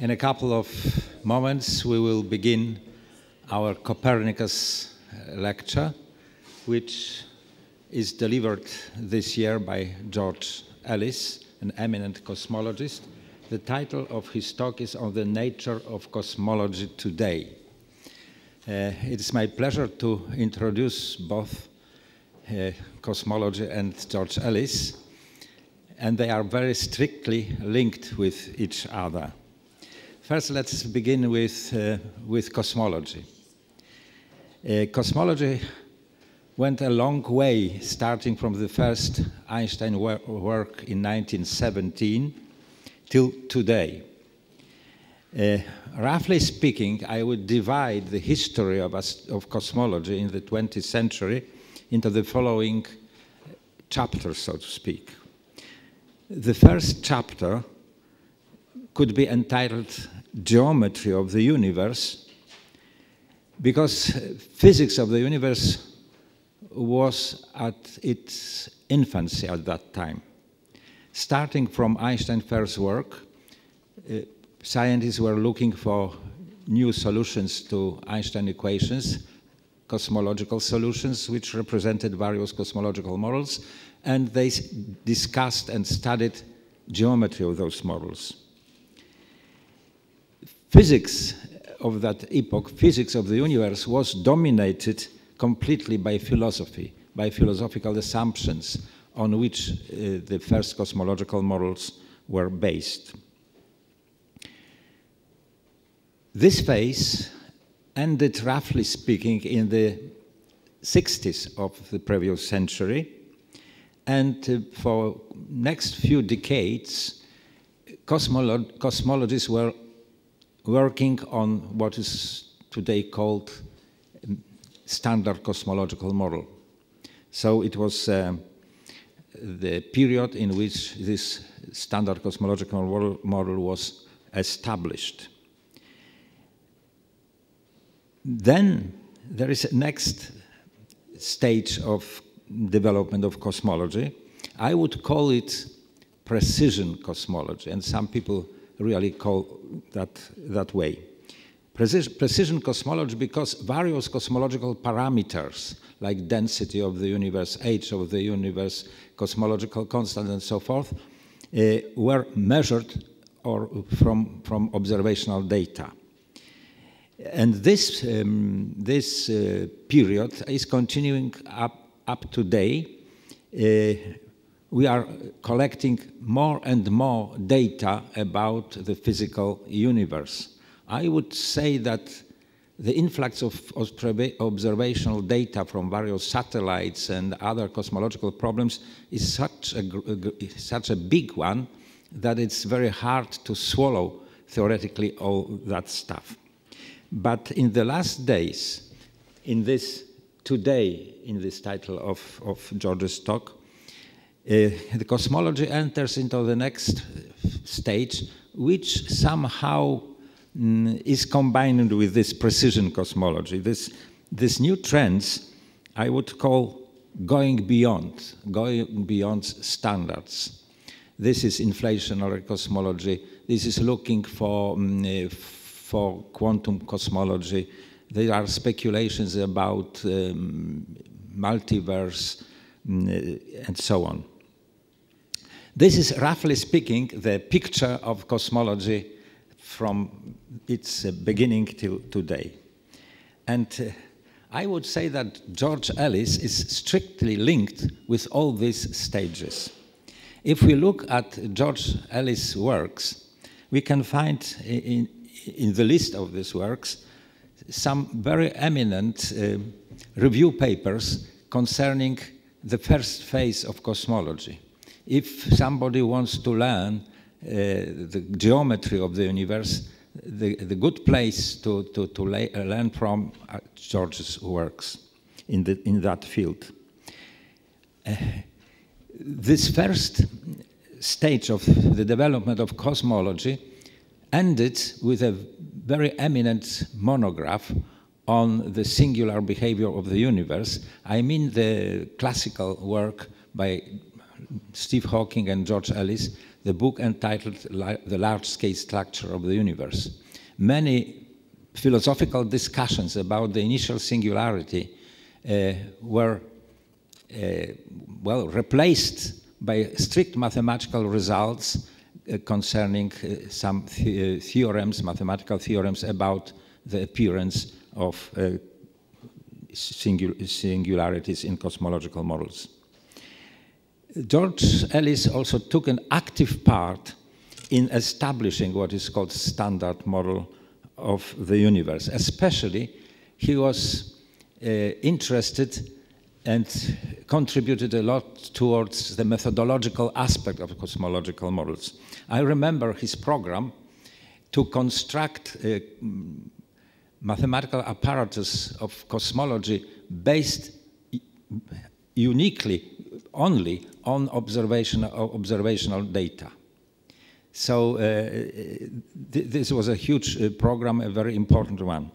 In a couple of moments, we will begin our Copernicus lecture, which is delivered this year by George Ellis, an eminent cosmologist. The title of his talk is On the Nature of Cosmology Today. It is my pleasure to introduce both cosmology and George Ellis, and they are very strictly linked with each other. First, let's begin with cosmology. Cosmology went a long way, starting from the first Einstein work in 1917 till today. Roughly speaking, I would divide the history of cosmology in the 20th century into the following chapters, so to speak. The first chapter could be entitled Geometry of the Universe, because physics of the universe was at its infancy at that time. Starting from Einstein's first work, scientists were looking for new solutions to Einstein equations, cosmological solutions which represented various cosmological models, and they discussed and studied geometry of those models. Physics of that epoch, physics of the universe, was dominated completely by philosophy, by philosophical assumptions on which the first cosmological models were based. This phase ended, roughly speaking, in the 60s of the previous century, and for next few decades, cosmologists were working on what is today called standard cosmological model. So it was the period in which this standard cosmological model was established. Then there is a next stage of development of cosmology. I would call it precision cosmology, and some people really call that way. Precision cosmology because various cosmological parameters like density of the universe, age of the universe, cosmological constant and so forth were measured or from observational data. And this, period is continuing up to today. We are collecting more and more data about the physical universe. I would say that the influx of observational data from various satellites and other cosmological problems is such a big one that it's very hard to swallow theoretically all that stuff. But in the last days, in this today, in this title of George's talk, the cosmology enters into the next stage, which somehow is combined with this precision cosmology. This new trends I would call going beyond standards. This is inflationary cosmology. This is looking for quantum cosmology. There are speculations about multiverse and so on. This is, roughly speaking, the picture of cosmology from its beginning till today. And I would say that George Ellis is strictly linked with all these stages. If we look at George Ellis' works, we can find in the list of these works some very eminent review papers concerning the first phase of cosmology. If somebody wants to learn the geometry of the universe, the good place to learn from are George's works in that field. This first stage of the development of cosmology ended with a very eminent monograph on the singular behavior of the universe. I mean the classical work by Stephen Hawking and George Ellis, the book entitled The Large-Scale Structure of the Universe. Many philosophical discussions about the initial singularity were well, replaced by strict mathematical results concerning some theorems, mathematical theorems about the appearance of singularities in cosmological models. George Ellis also took an active part in establishing what is called standard model of the universe. Especially, he was interested and contributed a lot towards the methodological aspect of cosmological models. I remember his program to construct mathematical apparatus of cosmology based uniquely only on observational data. So this was a huge program, a very important one.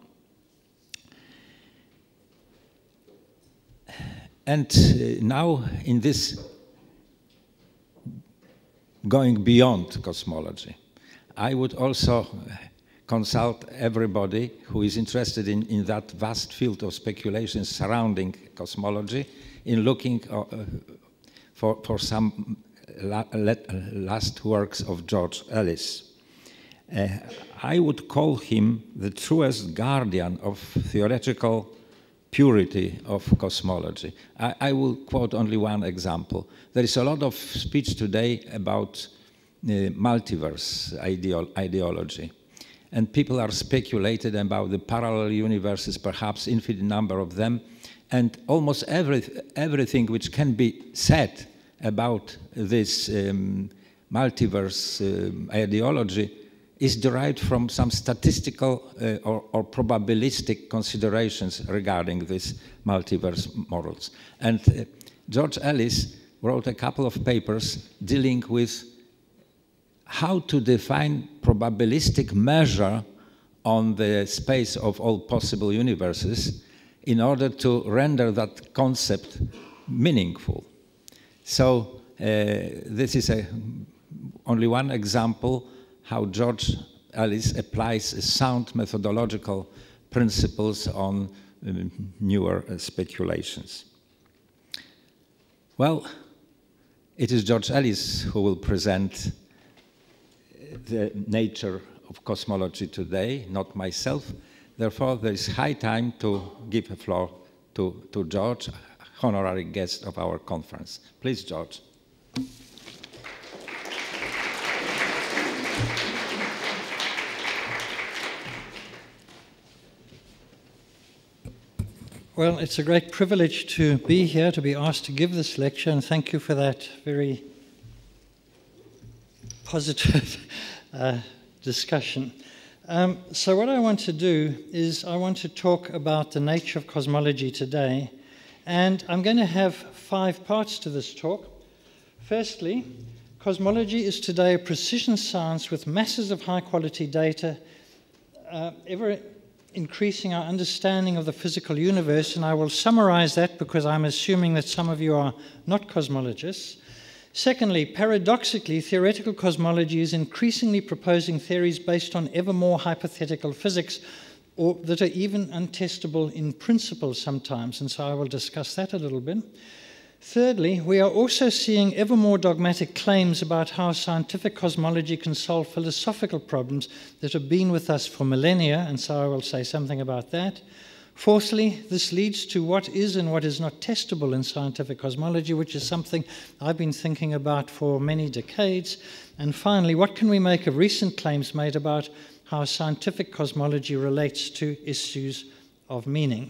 And now in this going beyond cosmology, I would also consult everybody who is interested in that vast field of speculation surrounding cosmology in looking for some last works of George Ellis. I would call him the truest guardian of theoretical purity of cosmology. I will quote only one example. There is a lot of speech today about multiverse ideology. And people are speculated about the parallel universes, perhaps infinite number of them. And almost everything which can be said about this multiverse ideology is derived from some statistical or probabilistic considerations regarding these multiverse models. And George Ellis wrote a couple of papers dealing with how to define probabilistic measure on the space of all possible universes in order to render that concept meaningful. So this is only one example how George Ellis applies sound methodological principles on newer speculations. Well, it is George Ellis who will present the nature of cosmology today, not myself. Therefore, there is high time to give the floor to George, honorary guest of our conference. Please, George. Well, it's a great privilege to be here, to be asked to give this lecture, and thank you for that very positive discussion. So what I want to do is I want to talk about the nature of cosmology today, and I'm going to have 5 parts to this talk. Firstly, cosmology is today a precision science with masses of high-quality data, ever increasing our understanding of the physical universe, and I will summarize that because I'm assuming that some of you are not cosmologists. Secondly, paradoxically, theoretical cosmology is increasingly proposing theories based on ever more hypothetical physics, or that are even untestable in principle sometimes, and so I will discuss that a little bit. Thirdly, we are also seeing ever more dogmatic claims about how scientific cosmology can solve philosophical problems that have been with us for millennia, and so I will say something about that. Fourthly, this leads to what is and what is not testable in scientific cosmology, which is something I've been thinking about for many decades. And finally, what can we make of recent claims made about how scientific cosmology relates to issues of meaning?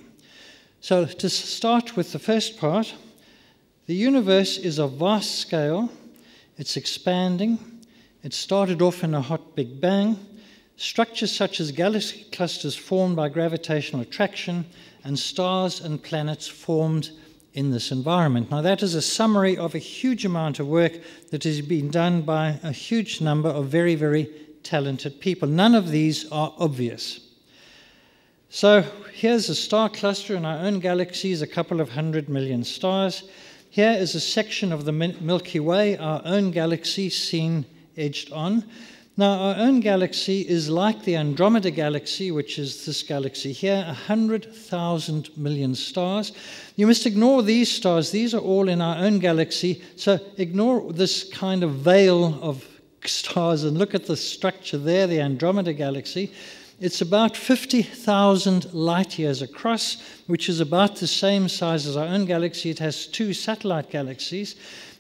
So to start with the first part, the universe is of vast scale. It's expanding. It started off in a hot Big Bang. Structures such as galaxy clusters formed by gravitational attraction, and stars and planets formed in this environment. Now that is a summary of a huge amount of work that has been done by a huge number of very, very talented people. None of these are obvious. So here's a star cluster in our own galaxies, a couple of 100 million stars. Here is a section of the Milky Way, our own galaxy seen edged on. Now, our own galaxy is like the Andromeda galaxy, which is this galaxy here, 100,000 million stars. You must ignore these stars. These are all in our own galaxy. So ignore this kind of veil of stars and look at the structure there, the Andromeda galaxy. It's about 50,000 light years across, which is about the same size as our own galaxy. It has two satellite galaxies.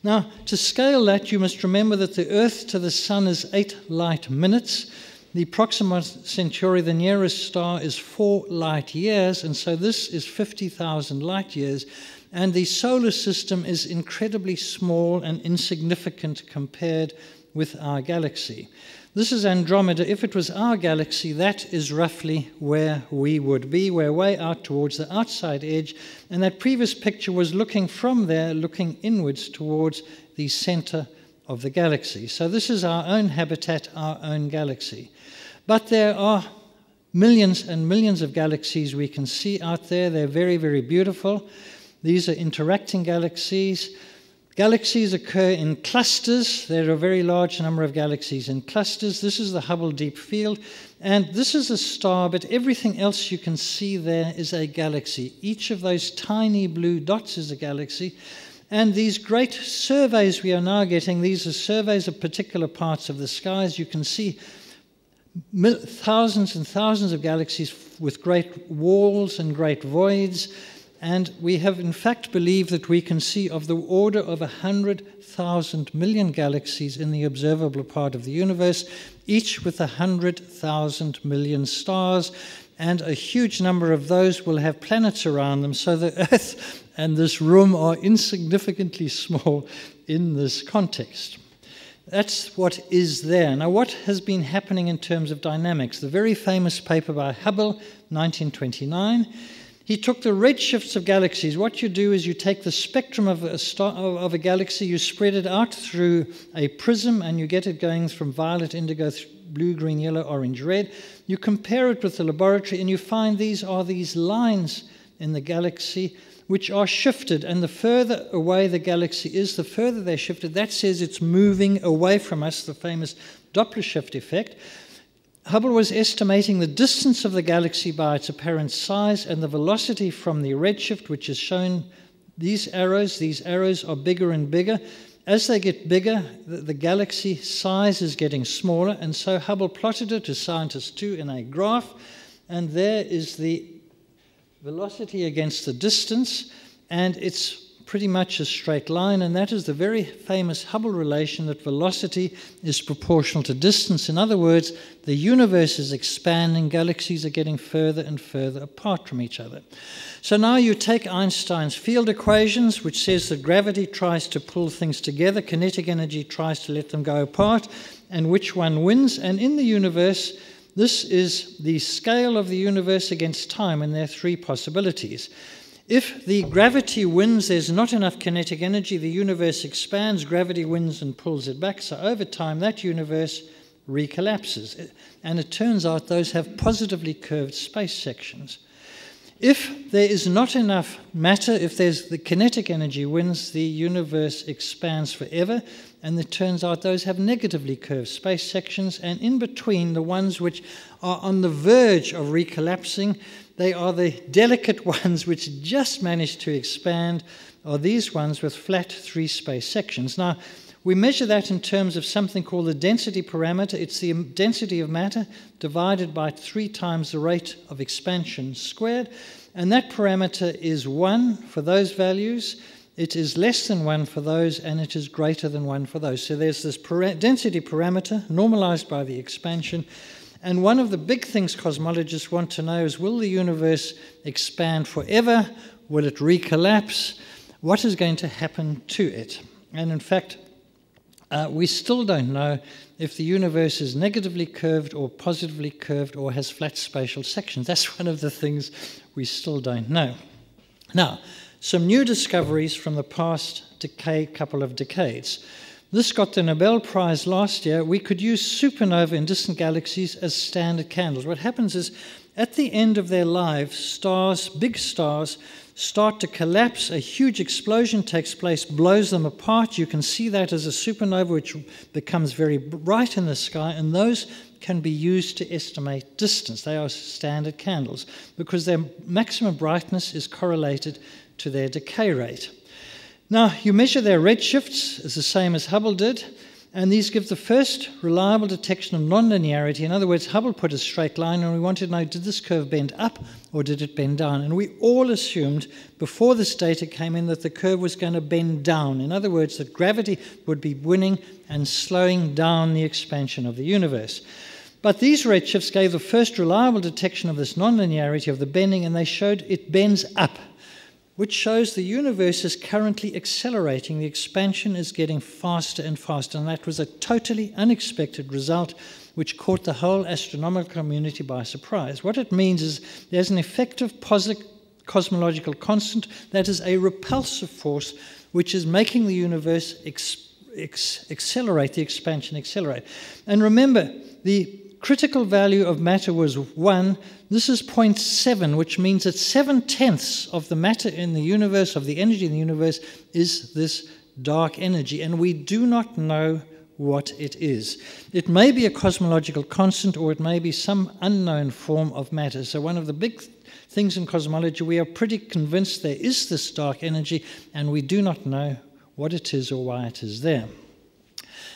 Now, to scale that, you must remember that the Earth to the Sun is 8 light minutes. The Proxima Centauri, the nearest star, is 4 light years, and so this is 50,000 light years. And the solar system is incredibly small and insignificant compared with our galaxy. This is Andromeda. If it was our galaxy, that is roughly where we would be. We're way out towards the outside edge. And that previous picture was looking from there, looking inwards towards the center of the galaxy. So this is our own habitat, our own galaxy. But there are millions and millions of galaxies we can see out there. They're very, very beautiful. These are interacting galaxies. Galaxies occur in clusters. There are a very large number of galaxies in clusters. This is the Hubble Deep Field. And this is a star, but everything else you can see there is a galaxy. Each of those tiny blue dots is a galaxy. And these great surveys we are now getting, these are surveys of particular parts of the skies. You can see thousands and thousands of galaxies with great walls and great voids. And we have, in fact, believed that we can see of the order of 100,000 million galaxies in the observable part of the universe, each with 100,000 million stars. And a huge number of those will have planets around them. So the Earth and this room are insignificantly small in this context. That's what is there. Now, what has been happening in terms of dynamics? The very famous paper by Hubble, 1929, he took the redshifts of galaxies. What you do is you take the spectrum of a galaxy, you spread it out through a prism, and you get it going from violet, indigo, blue, green, yellow, orange, red. You compare it with the laboratory, and you find these are these lines in the galaxy which are shifted. And the further away the galaxy is, the further they're shifted. That says it's moving away from us, the famous Doppler shift effect. Hubble was estimating the distance of the galaxy by its apparent size and the velocity from the redshift, which is shown, these arrows are bigger and bigger. As they get bigger, the galaxy size is getting smaller, and so Hubble plotted it, as scientists do, in a graph, and there is the velocity against the distance, and it's pretty much a straight line, and that is the very famous Hubble relation that velocity is proportional to distance. In other words, the universe is expanding, galaxies are getting further and further apart from each other. So now you take Einstein's field equations, which says that gravity tries to pull things together, kinetic energy tries to let them go apart, and which one wins? And in the universe, this is the scale of the universe against time, and there are three possibilities. If the gravity wins, there's not enough kinetic energy, the universe expands, gravity wins and pulls it back. So over time, that universe recollapses. And it turns out those have positively curved space sections. If there is not enough matter, if there's the kinetic energy wins, the universe expands forever. And it turns out those have negatively curved space sections. And in between, the ones which are on the verge of recollapsing, they are the delicate ones which just managed to expand, are these ones with flat three space sections. Now, we measure that in terms of something called the density parameter. It's the density of matter divided by 3 times the rate of expansion squared. And that parameter is 1 for those values. It is less than 1 for those, and it is greater than 1 for those. So there's this density parameter normalized by the expansion. And one of the big things cosmologists want to know is, will the universe expand forever? Will it recollapse? What is going to happen to it? And in fact, we still don't know if the universe is negatively curved or positively curved or has flat spatial sections. That's one of the things we still don't know. Now, some new discoveries from the past couple of decades. This got the Nobel Prize last year. We could use supernovae in distant galaxies as standard candles. What happens is, at the end of their lives, stars, big stars, start to collapse, a huge explosion takes place, blows them apart. You can see that as a supernova, which becomes very bright in the sky, and those can be used to estimate distance. They are standard candles because their maximum brightness is correlated to their decay rate. Now, you measure their redshifts, it's the same as Hubble did, and these give the first reliable detection of nonlinearity. In other words, Hubble put a straight line and we wanted to know, did this curve bend up or did it bend down? And we all assumed before this data came in that the curve was going to bend down. In other words, that gravity would be winning and slowing down the expansion of the universe. But these redshifts gave the first reliable detection of this nonlinearity of the bending, and they showed it bends up, which shows the universe is currently accelerating. The expansion is getting faster and faster, and that was a totally unexpected result which caught the whole astronomical community by surprise. What it means is there's an effective positive cosmological constant, that is a repulsive force which is making the universe accelerate, the expansion accelerate. And remember, the critical value of matter was 1. This is 0.7, which means that 7/10 of the matter in the universe, of the energy in the universe, is this dark energy, and we do not know what it is. It may be a cosmological constant, or it may be some unknown form of matter. So one of the big things in cosmology, we are pretty convinced there is this dark energy, and we do not know what it is or why it is there.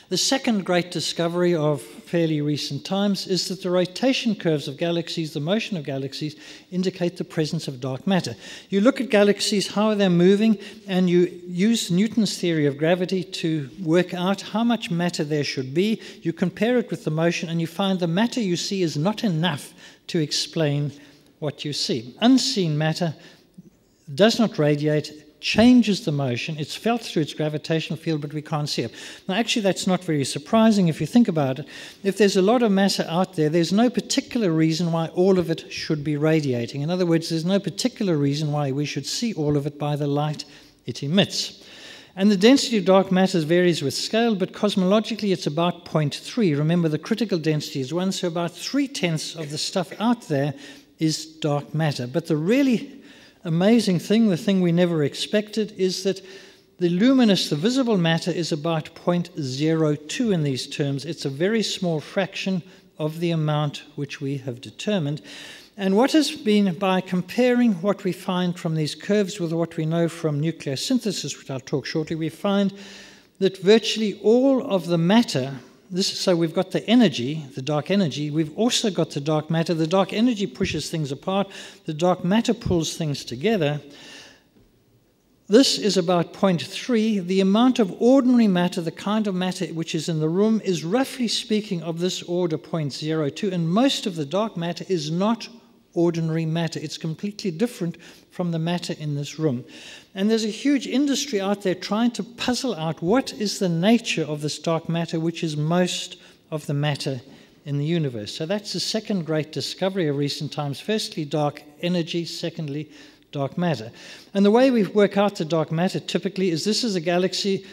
The second great discovery of fairly recent times is that the rotation curves of galaxies, the motion of galaxies, indicate the presence of dark matter. You look at galaxies, how they're moving, and you use Newton's theory of gravity to work out how much matter there should be. You compare it with the motion, and you find the matter you see is not enough to explain what you see. Unseen matter does not radiate, changes the motion. It's felt through its gravitational field, but we can't see it. Now, actually, that's not very surprising if you think about it. If there's a lot of matter out there, there's no particular reason why all of it should be radiating. In other words, there's no particular reason why we should see all of it by the light it emits. And the density of dark matter varies with scale, but cosmologically it's about 0.3. Remember, the critical density is 1, so about 3/10 of the stuff out there is dark matter. But the really amazing thing, the thing we never expected, is that the luminous, the visible matter, is about 0.02 in these terms. It's a very small fraction of the amount which we have determined. And what has been, by comparing what we find from these curves with what we know from nuclear synthesis, which I'll talk shortly, we find that virtually all of the matter, so we've got the energy, the dark energy. We've also got the dark matter. The dark energy pushes things apart. The dark matter pulls things together. This is about 0.3. The amount of ordinary matter, the kind of matter which is in the room, is roughly speaking of this order, 0.02. And most of the dark matter is not ordinary matter. It's completely different from the matter in this room. And there's a huge industry out there trying to puzzle out what is the nature of this dark matter, which is most of the matter in the universe. So that's the second great discovery of recent times. Firstly, dark energy. Secondly, dark matter. And the way we work out the dark matter typically is this is a galaxy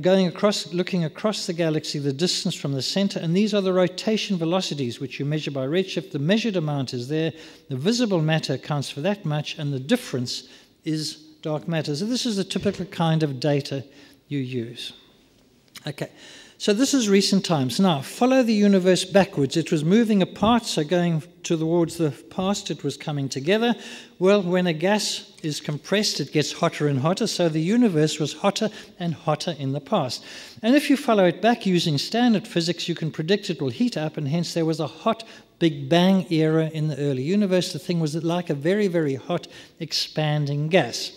going across, looking across the galaxy, the distance from the center, and these are the rotation velocities which you measure by redshift. The measured amount is there, the visible matter accounts for that much, and the difference is dark matter. So this is the typical kind of data you use. Okay, so this is recent times. Now, follow the universe backwards. It was moving apart, so going towards the past, it was coming together. Well, when a gas is compressed, it gets hotter and hotter, so the universe was hotter and hotter in the past. And if you follow it back using standard physics, you can predict it will heat up, and hence there was a hot Big Bang era in the early universe. The thing was like a very, very hot expanding gas.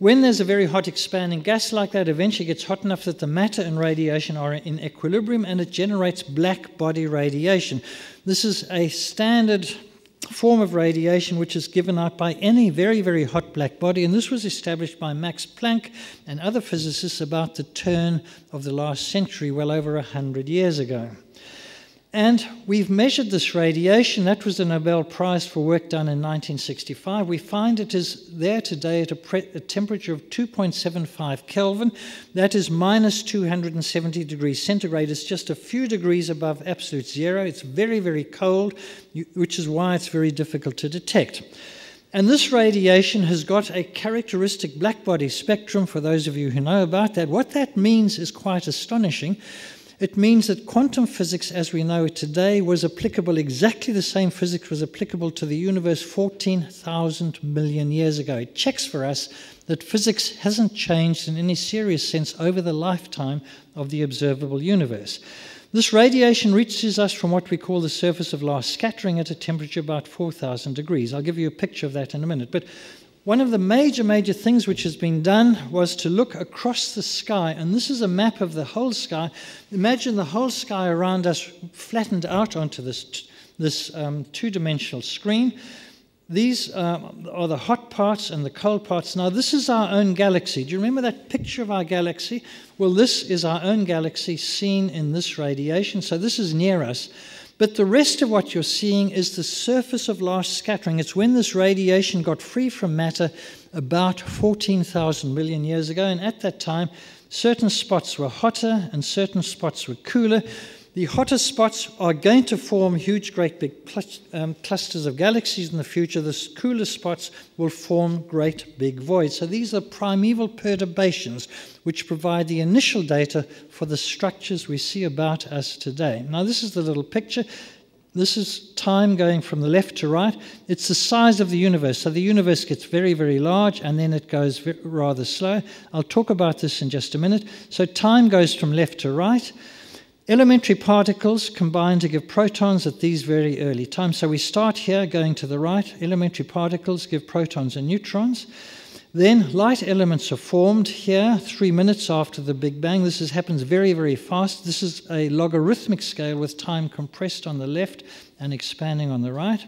When there's a very hot expanding gas like that, eventually it gets hot enough that the matter and radiation are in equilibrium, and it generates black body radiation. This is a standard form of radiation which is given out by any very, very hot black body, and this was established by Max Planck and other physicists about the turn of the last century, well over 100 years ago. And we've measured this radiation. That was the Nobel Prize for work done in 1965. We find it is there today at a temperature of 2.75 Kelvin. That is minus 270 degrees centigrade. It's just a few degrees above absolute zero. It's very, very cold, which is why it's very difficult to detect. And this radiation has got a characteristic blackbody spectrum, for those of you who know about that. What that means is quite astonishing. It means that quantum physics as we know it today was applicable, exactly the same physics was applicable to the universe 14,000 million years ago. It checks for us that physics hasn't changed in any serious sense over the lifetime of the observable universe. This radiation reaches us from what we call the surface of last scattering at a temperature about 4,000 degrees. I'll give you a picture of that in a minute. But one of the major things which has been done was to look across the sky, and this is a map of the whole sky. Imagine the whole sky around us flattened out onto this two-dimensional screen. These are the hot parts and the cold parts. Now, this is our own galaxy. Do you remember that picture of our galaxy? Well, this is our own galaxy seen in this radiation. So this is near us. But the rest of what you're seeing is the surface of last scattering. It's when this radiation got free from matter about 14,000 million years ago. And at that time, certain spots were hotter and certain spots were cooler. The hotter spots are going to form huge, great big clusters of galaxies in the future. The cooler spots will form great big voids. So these are primeval perturbations which provide the initial data for the structures we see about us today. Now, this is the little picture. This is time going from the left to right. It's the size of the universe. So the universe gets very, very large, and then it goes rather slow. I'll talk about this in just a minute. So time goes from left to right. Elementary particles combine to give protons at these very early times. So we start here going to the right. Elementary particles give protons and neutrons. Then light elements are formed here 3 minutes after the Big Bang. This happens very, very fast. This is a logarithmic scale with time compressed on the left and expanding on the right.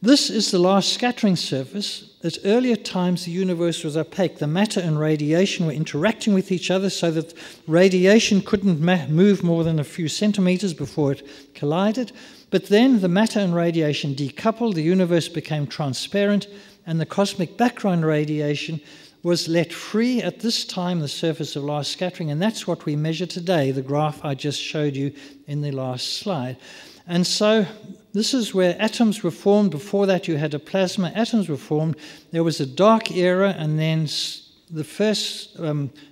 This is the last scattering surface. At earlier times, the universe was opaque. The matter and radiation were interacting with each other so that radiation couldn't move more than a few centimeters before it collided. But then the matter and radiation decoupled, the universe became transparent, and the cosmic background radiation was let free at this time, the surface of last scattering, and that's what we measure today, the graph I just showed you in the last slide. And so this is where atoms were formed. Before that, you had a plasma. Atoms were formed. There was a dark era, and then the first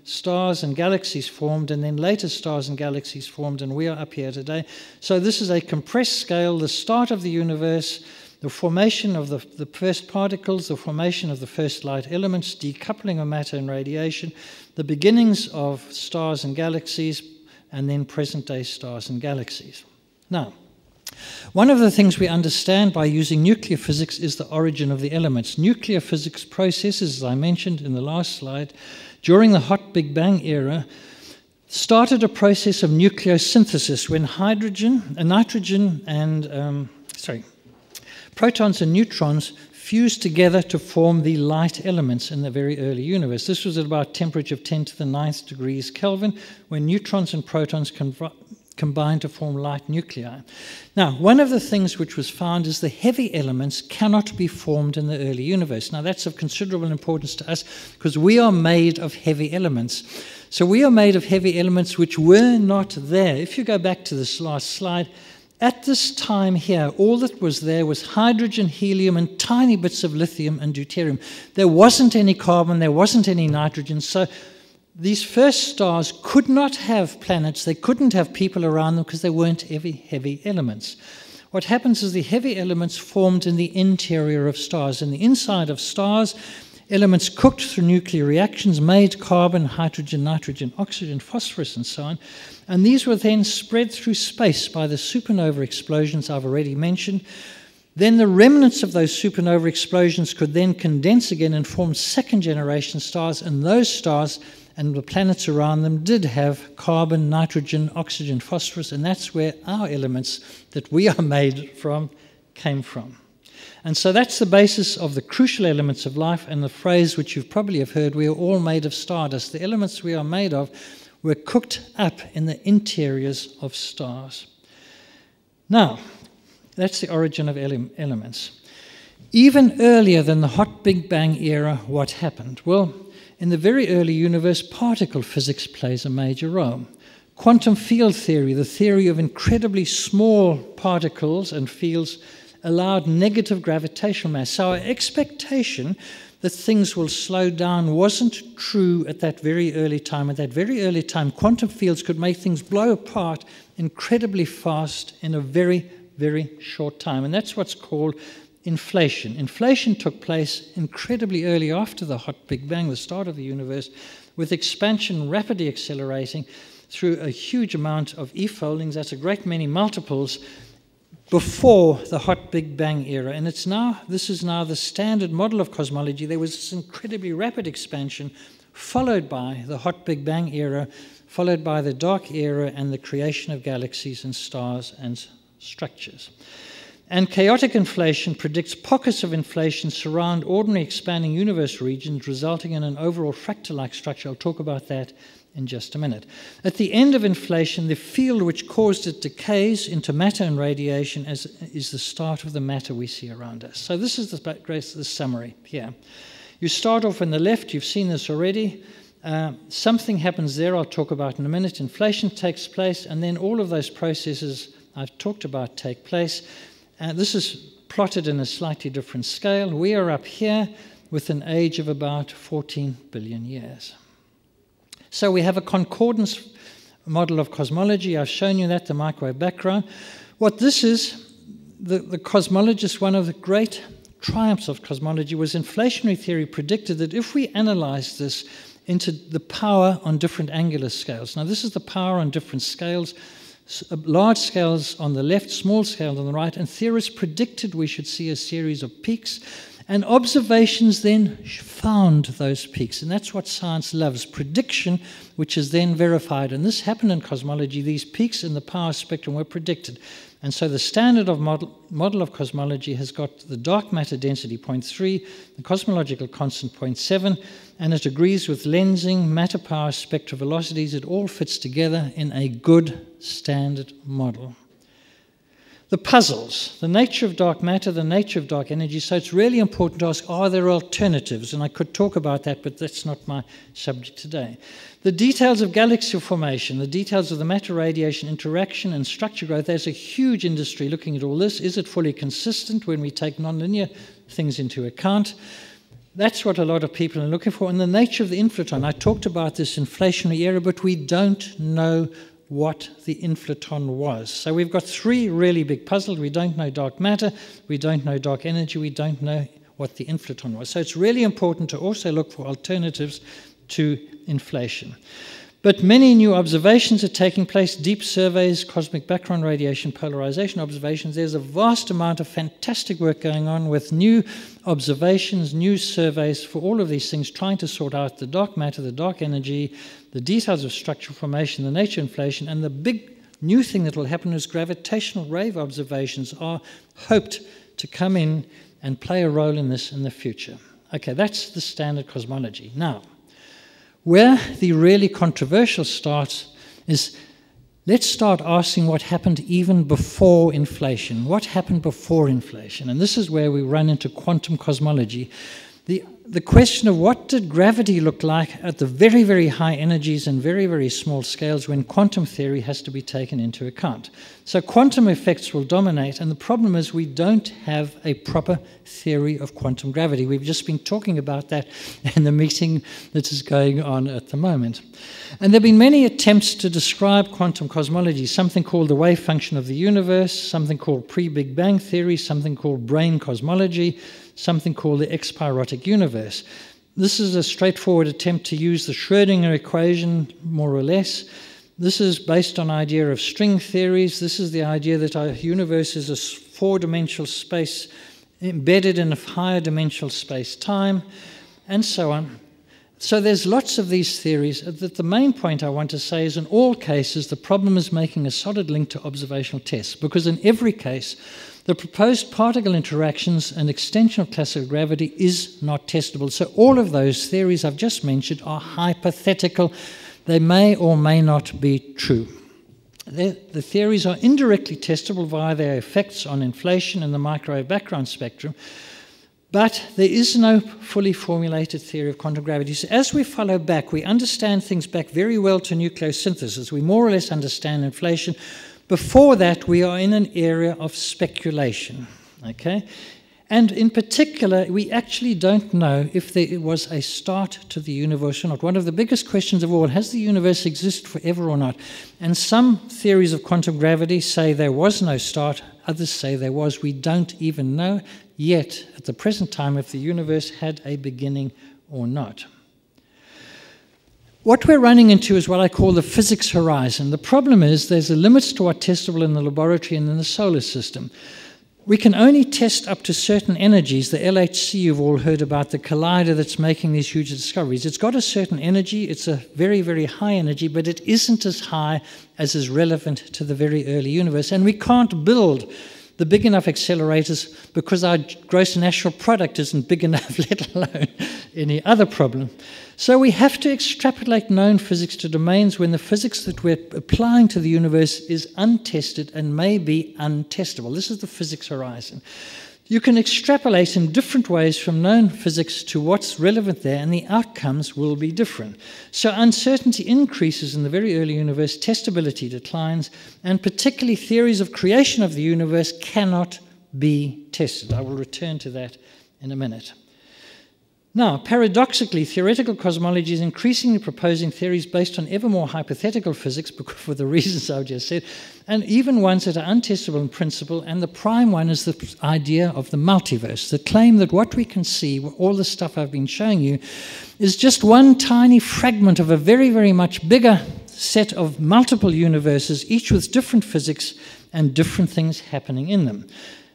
stars and galaxies formed, and then later stars and galaxies formed, and we are up here today. So this is a compressed scale, the start of the universe, the formation of the first particles, the formation of the first light elements, decoupling of matter and radiation, the beginnings of stars and galaxies, and then present-day stars and galaxies. Now, one of the things we understand by using nuclear physics is the origin of the elements. Nuclear physics processes, as I mentioned in the last slide, during the hot Big Bang era, started a process of nucleosynthesis when protons and neutrons fused together to form the light elements in the very early universe. This was at about temperature of 10 to the 9th degrees Kelvin, when neutrons and protons combined to form light nuclei. Now, one of the things which was found is the heavy elements cannot be formed in the early universe. Now, that's of considerable importance to us because we are made of heavy elements. So we are made of heavy elements which were not there. If you go back to this last slide, at this time here, all that was there was hydrogen, helium, and tiny bits of lithium and deuterium. There wasn't any carbon, there wasn't any nitrogen, so these first stars could not have planets, they couldn't have people around them because they weren't heavy elements. What happens is the heavy elements formed in the interior of stars. In the inside of stars, elements cooked through nuclear reactions made carbon, hydrogen, nitrogen, oxygen, phosphorus, and so on. And these were then spread through space by the supernova explosions I've already mentioned. Then the remnants of those supernova explosions could then condense again and form second-generation stars, and those stars and the planets around them did have carbon, nitrogen, oxygen, phosphorus, and that's where our elements that we are made from came from. And so that's the basis of the crucial elements of life, and the phrase which you probably have heard, we are all made of stardust. The elements we are made of were cooked up in the interiors of stars. Now, that's the origin of elements. Even earlier than the hot Big Bang era, what happened? Well, in the very early universe, particle physics plays a major role. Quantum field theory, the theory of incredibly small particles and fields allowed negative gravitational mass. So our expectation that things will slow down wasn't true at that very early time. At that very early time, quantum fields could make things blow apart incredibly fast in a very, very short time. And that's what's called inflation. Inflation took place incredibly early after the hot Big Bang, the start of the universe, with expansion rapidly accelerating through a huge amount of e-foldings, that's a great many multiples, before the hot Big Bang era. And it's now, this is now the standard model of cosmology. There was this incredibly rapid expansion followed by the hot Big Bang era, followed by the dark era and the creation of galaxies and stars and structures. And chaotic inflation predicts pockets of inflation surround ordinary expanding universe regions, resulting in an overall fractal-like structure. I'll talk about that in just a minute. At the end of inflation, the field which caused it decays into matter and radiation, as is the start of the matter we see around us. So this is the summary here. You start off on the left, you've seen this already. Something happens there, I'll talk about in a minute. Inflation takes place, and then all of those processes I've talked about take place. This is plotted in a slightly different scale. We are up here with an age of about 14 billion years. So we have a concordance model of cosmology. I've shown you that, the microwave background. What this is, the cosmologists, one of the great triumphs of cosmology was inflationary theory predicted that if we analyze this into the power on different angular scales. Now this is the power on different scales, large scales on the left, small scales on the right, and theorists predicted we should see a series of peaks. And observations then found those peaks, and that's what science loves, prediction which is then verified. And this happened in cosmology, these peaks in the power spectrum were predicted. And so the standard of model of cosmology has got the dark matter density 0.3, the cosmological constant 0.7, and it agrees with lensing, matter power, spectral velocities. It all fits together in a good standard model. The puzzles, the nature of dark matter, the nature of dark energy. So it's really important to ask, are there alternatives? And I could talk about that, but that's not my subject today. The details of galaxy formation, the details of the matter-radiation interaction and structure growth. There's a huge industry looking at all this. Is it fully consistent when we take nonlinear things into account? That's what a lot of people are looking for. And the nature of the inflaton. I talked about this inflationary era, but we don't know what the inflaton was. So we've got three really big puzzles. We don't know dark matter, we don't know dark energy, we don't know what the inflaton was. So it's really important to also look for alternatives to inflation. But many new observations are taking place, deep surveys, cosmic background radiation, polarization observations. There's a vast amount of fantastic work going on with new observations, new surveys for all of these things, trying to sort out the dark matter, the dark energy, the details of structural formation, the nature of inflation, and the big new thing that will happen is gravitational wave observations are hoped to come in and play a role in this in the future. Okay, that's the standard cosmology. Now, where the really controversial starts is, let's start asking what happened even before inflation. What happened before inflation? And this is where we run into quantum cosmology. The question of what did gravity look like at the very, very high energies and very, very small scales when quantum theory has to be taken into account. So quantum effects will dominate, and the problem is we don't have a proper theory of quantum gravity. We've just been talking about that in the meeting that is going on at the moment. And there have been many attempts to describe quantum cosmology, something called the wave function of the universe, something called pre-Big Bang theory, something called brain cosmology, something called the expyrotic universe. This is a straightforward attempt to use the Schrödinger equation, more or less. This is based on the idea of string theories. This is the idea that our universe is a four-dimensional space embedded in a higher dimensional space-time, and so on. So there's lots of these theories. The main point I want to say is in all cases, the problem is making a solid link to observational tests, because in every case, the proposed particle interactions and extension of classical gravity is not testable. So all of those theories I've just mentioned are hypothetical. They may or may not be true. The theories are indirectly testable via their effects on inflation and the microwave background spectrum. But there is no fully formulated theory of quantum gravity. So as we follow back, we understand things back very well to nucleosynthesis. We more or less understand inflation. Before that, we are in an area of speculation. Okay? And in particular, we actually don't know if there was a start to the universe or not. One of the biggest questions of all, has the universe existed forever or not? And some theories of quantum gravity say there was no start, others say there was. We don't even know yet at the present time if the universe had a beginning or not. What we're running into is what I call the physics horizon. The problem is there's a limit to what's testable in the laboratory and in the solar system. We can only test up to certain energies. The LHC, you've all heard about, the collider that's making these huge discoveries. It's got a certain energy. It's a very, very high energy, but it isn't as high as is relevant to the very early universe. And we can't build the big enough accelerators because our gross national product isn't big enough, let alone any other problem. So we have to extrapolate known physics to domains when the physics that we're applying to the universe is untested and may be untestable. This is the physics horizon. You can extrapolate in different ways from known physics to what's relevant there, and the outcomes will be different. So uncertainty increases in the very early universe, testability declines, and particularly theories of creation of the universe cannot be tested. I will return to that in a minute. Now, paradoxically, theoretical cosmology is increasingly proposing theories based on ever more hypothetical physics for the reasons I've just said, and even ones that are untestable in principle, and the prime one is the idea of the multiverse, the claim that what we can see, all the stuff I've been showing you, is just one tiny fragment of a very, very much bigger set of multiple universes, each with different physics and different things happening in them.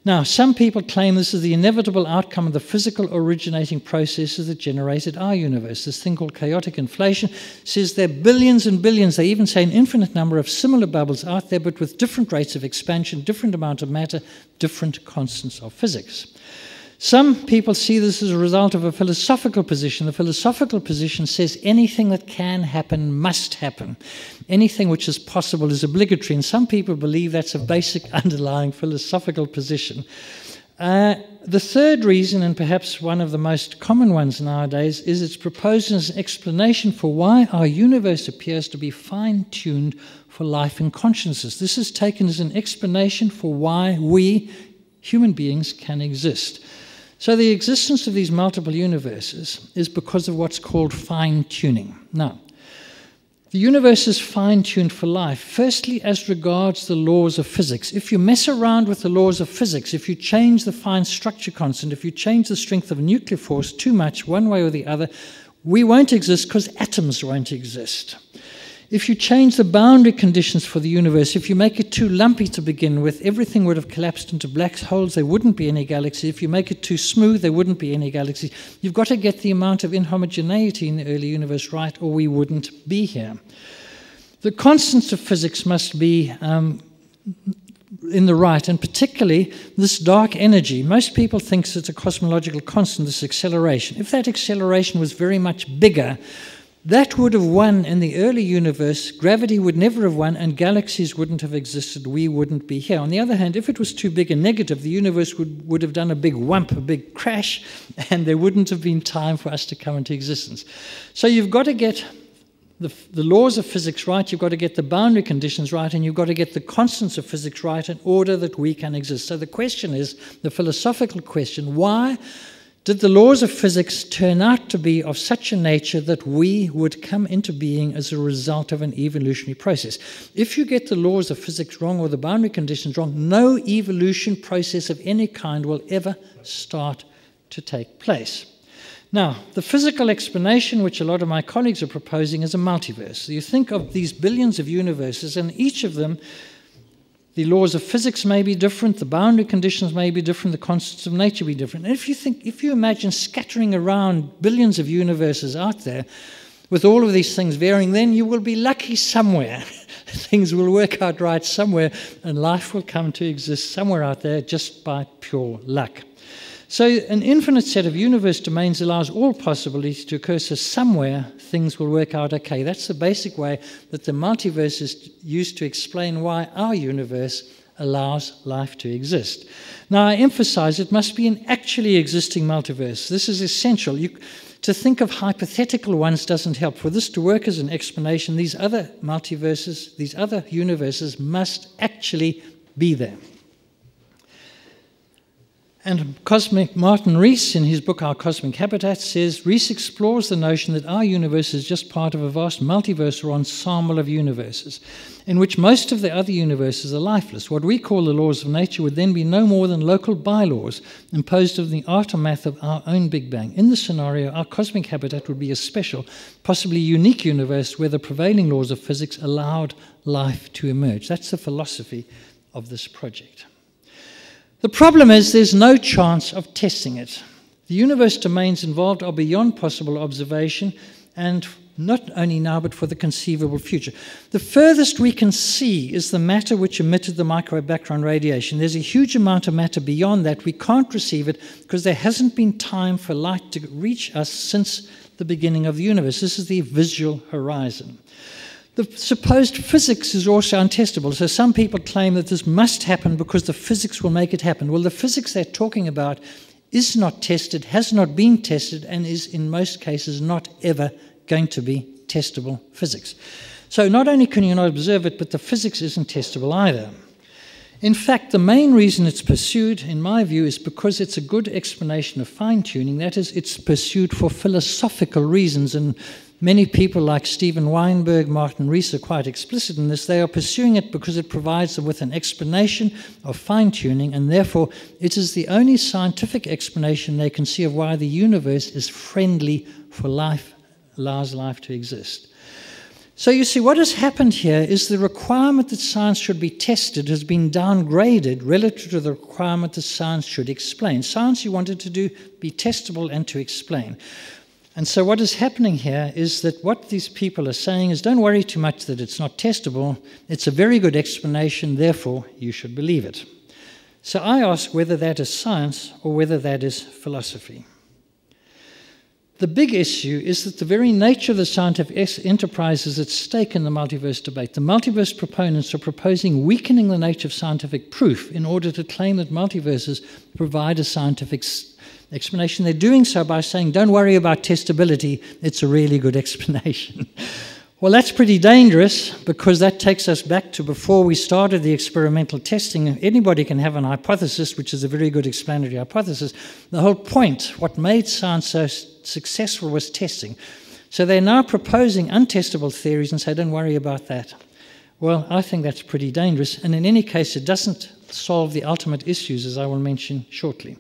Now, some people claim this is the inevitable outcome of the physical originating processes that generated our universe. This thing called chaotic inflation says there are billions and billions, they even say an infinite number of similar bubbles out there, but with different rates of expansion, different amount of matter, different constants of physics. Some people see this as a result of a philosophical position. The philosophical position says anything that can happen must happen. Anything which is possible is obligatory, and some people believe that's a basic underlying philosophical position. The third reason, and perhaps one of the most common ones nowadays, is it's proposed as an explanation for why our universe appears to be fine-tuned for life and consciousness. This is taken as an explanation for why we, human beings, can exist. So the existence of these multiple universes is because of what's called fine-tuning. Now, the universe is fine-tuned for life, firstly as regards the laws of physics. If you mess around with the laws of physics, if you change the fine structure constant, if you change the strength of a nuclear force too much, one way or the other, we won't exist because atoms won't exist. If you change the boundary conditions for the universe, if you make it too lumpy to begin with, everything would have collapsed into black holes. There wouldn't be any galaxies. If you make it too smooth, there wouldn't be any galaxies. You've got to get the amount of inhomogeneity in the early universe right, or we wouldn't be here. The constants of physics must be in the right, and particularly this dark energy. Most people think it's a cosmological constant, this acceleration. If that acceleration was very much bigger, that would have won in the early universe. Gravity would never have won, and galaxies wouldn't have existed. We wouldn't be here. On the other hand, if it was too big and negative, the universe would have done a big whump, a big crash, and there wouldn't have been time for us to come into existence. So you've got to get the laws of physics right, you've got to get the boundary conditions right, and you've got to get the constants of physics right in order that we can exist. So the question is, the philosophical question, why did the laws of physics turn out to be of such a nature that we would come into being as a result of an evolutionary process? If you get the laws of physics wrong or the boundary conditions wrong, no evolution process of any kind will ever start to take place. Now, the physical explanation, which a lot of my colleagues are proposing, is a multiverse. You think of these billions of universes, and each of them, the laws of physics may be different, the boundary conditions may be different, the constants of nature be different. And if you imagine scattering around billions of universes out there with all of these things varying, then you will be lucky somewhere. Things will work out right somewhere, and life will come to exist somewhere out there just by pure luck. So an infinite set of universe domains allows all possibilities to occur, so somewhere things will work out okay. That's the basic way that the multiverse is used to explain why our universe allows life to exist. Now, I emphasize it must be an actually existing multiverse. This is essential. To think of hypothetical ones doesn't help. For this to work as an explanation, these other multiverses, these other universes must actually be there. And Martin Rees, in his book Our Cosmic Habitat, says, Rees explores the notion that our universe is just part of a vast multiverse or ensemble of universes, in which most of the other universes are lifeless. What we call the laws of nature would then be no more than local bylaws imposed on the aftermath of our own Big Bang. In this scenario, our cosmic habitat would be a special, possibly unique universe where the prevailing laws of physics allowed life to emerge. That's the philosophy of this project. The problem is there's no chance of testing it. The universe domains involved are beyond possible observation, and not only now, but for the conceivable future. The furthest we can see is the matter which emitted the microwave background radiation. There's a huge amount of matter beyond that. We can't receive it because there hasn't been time for light to reach us since the beginning of the universe. This is the visual horizon. The supposed physics is also untestable, so some people claim that this must happen because the physics will make it happen. Well, the physics they're talking about is not tested, has not been tested, and is in most cases not ever going to be testable physics. So not only can you not observe it, but the physics isn't testable either. In fact, the main reason it's pursued, in my view, is because it's a good explanation of fine-tuning. That is, it's pursued for philosophical reasons, and many people like Steven Weinberg, Martin Rees are quite explicit in this. They are pursuing it because it provides them with an explanation of fine-tuning, and therefore it is the only scientific explanation they can see of why the universe is friendly for life, allows life to exist. So you see, what has happened here is the requirement that science should be tested has been downgraded relative to the requirement that science should explain. Science you wanted to do be testable and to explain. And so what is happening here is that what these people are saying is, don't worry too much that it's not testable. It's a very good explanation, therefore you should believe it. So I ask whether that is science or whether that is philosophy. The big issue is that the very nature of the scientific enterprise is at stake in the multiverse debate. The multiverse proponents are proposing weakening the nature of scientific proof in order to claim that multiverses provide a scientific explanation. They're doing so by saying, don't worry about testability, it's a really good explanation. Well, that's pretty dangerous, because that takes us back to before we started the experimental testing. Anybody can have an hypothesis, which is a very good explanatory hypothesis. The whole point, what made science so successful, was testing. So they're now proposing untestable theories and say, don't worry about that. Well, I think that's pretty dangerous, and in any case, it doesn't solve the ultimate issues, as I will mention shortly.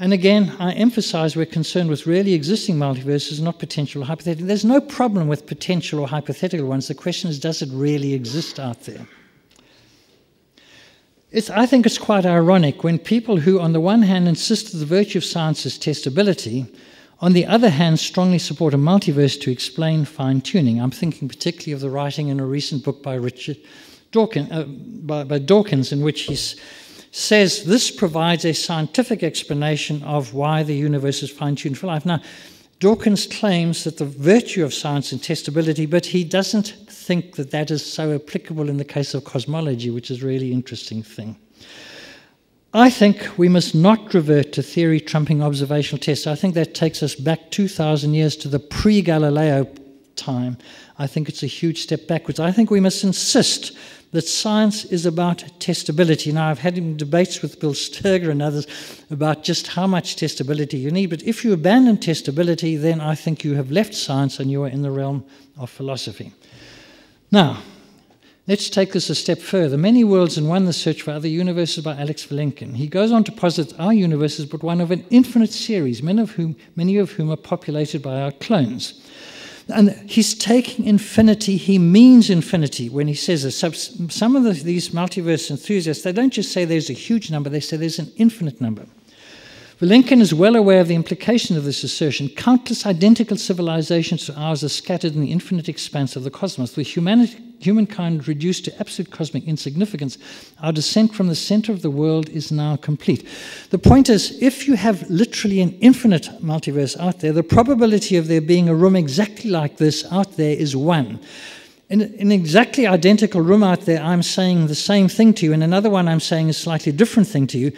And again, I emphasize we're concerned with really existing multiverses, not potential or hypothetical. There's no problem with potential or hypothetical ones. The question is, does it really exist out there? I think it's quite ironic when people who, on the one hand, insist that the virtue of science is testability, on the other hand, strongly support a multiverse to explain fine-tuning. I'm thinking particularly of the writing in a recent book by Richard Dawkins, in which he says this provides a scientific explanation of why the universe is fine-tuned for life. Now, Dawkins claims that the virtue of science is testability, but he doesn't think that that is so applicable in the case of cosmology, which is a really interesting thing. I think we must not revert to theory trumping observational tests. I think that takes us back 2,000 years to the pre-Galileo time. I think it's a huge step backwards. I think we must insist that science is about testability. Now, I've had debates with Bill Stoeger and others about just how much testability you need, but if you abandon testability, then I think you have left science and you are in the realm of philosophy. Now, let's take this a step further. Many Worlds in One, The Search for Other Universes by Alex Vilenkin. He goes on to posit our universe is but one of an infinite series, many of whom are populated by our clones. And he's taking infinity, he means infinity when he says this. Some of these multiverse enthusiasts, they don't just say there's a huge number, they say there's an infinite number. Vilenkin is well aware of the implication of this assertion. Countless identical civilizations to ours are scattered in the infinite expanse of the cosmos. With humankind reduced to absolute cosmic insignificance, our descent from the center of the world is now complete. The point is, if you have literally an infinite multiverse out there, the probability of there being a room exactly like this out there is 1. In an exactly identical room out there, I'm saying the same thing to you, and another one I'm saying a slightly different thing to you.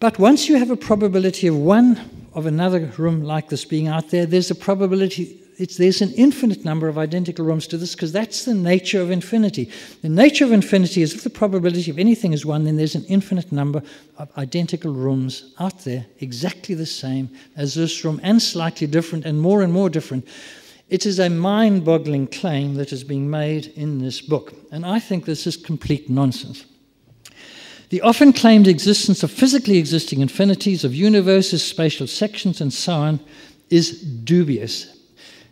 But once you have a probability of 1 of another room like this being out there, there's a probability there's an infinite number of identical rooms to this, because that's the nature of infinity. The nature of infinity is if the probability of anything is 1, then there's an infinite number of identical rooms out there, exactly the same as this room, and slightly different, and more different. It is a mind-boggling claim that is being made in this book, and I think this is complete nonsense. The often claimed existence of physically existing infinities, of universes, spatial sections, and so on, is dubious.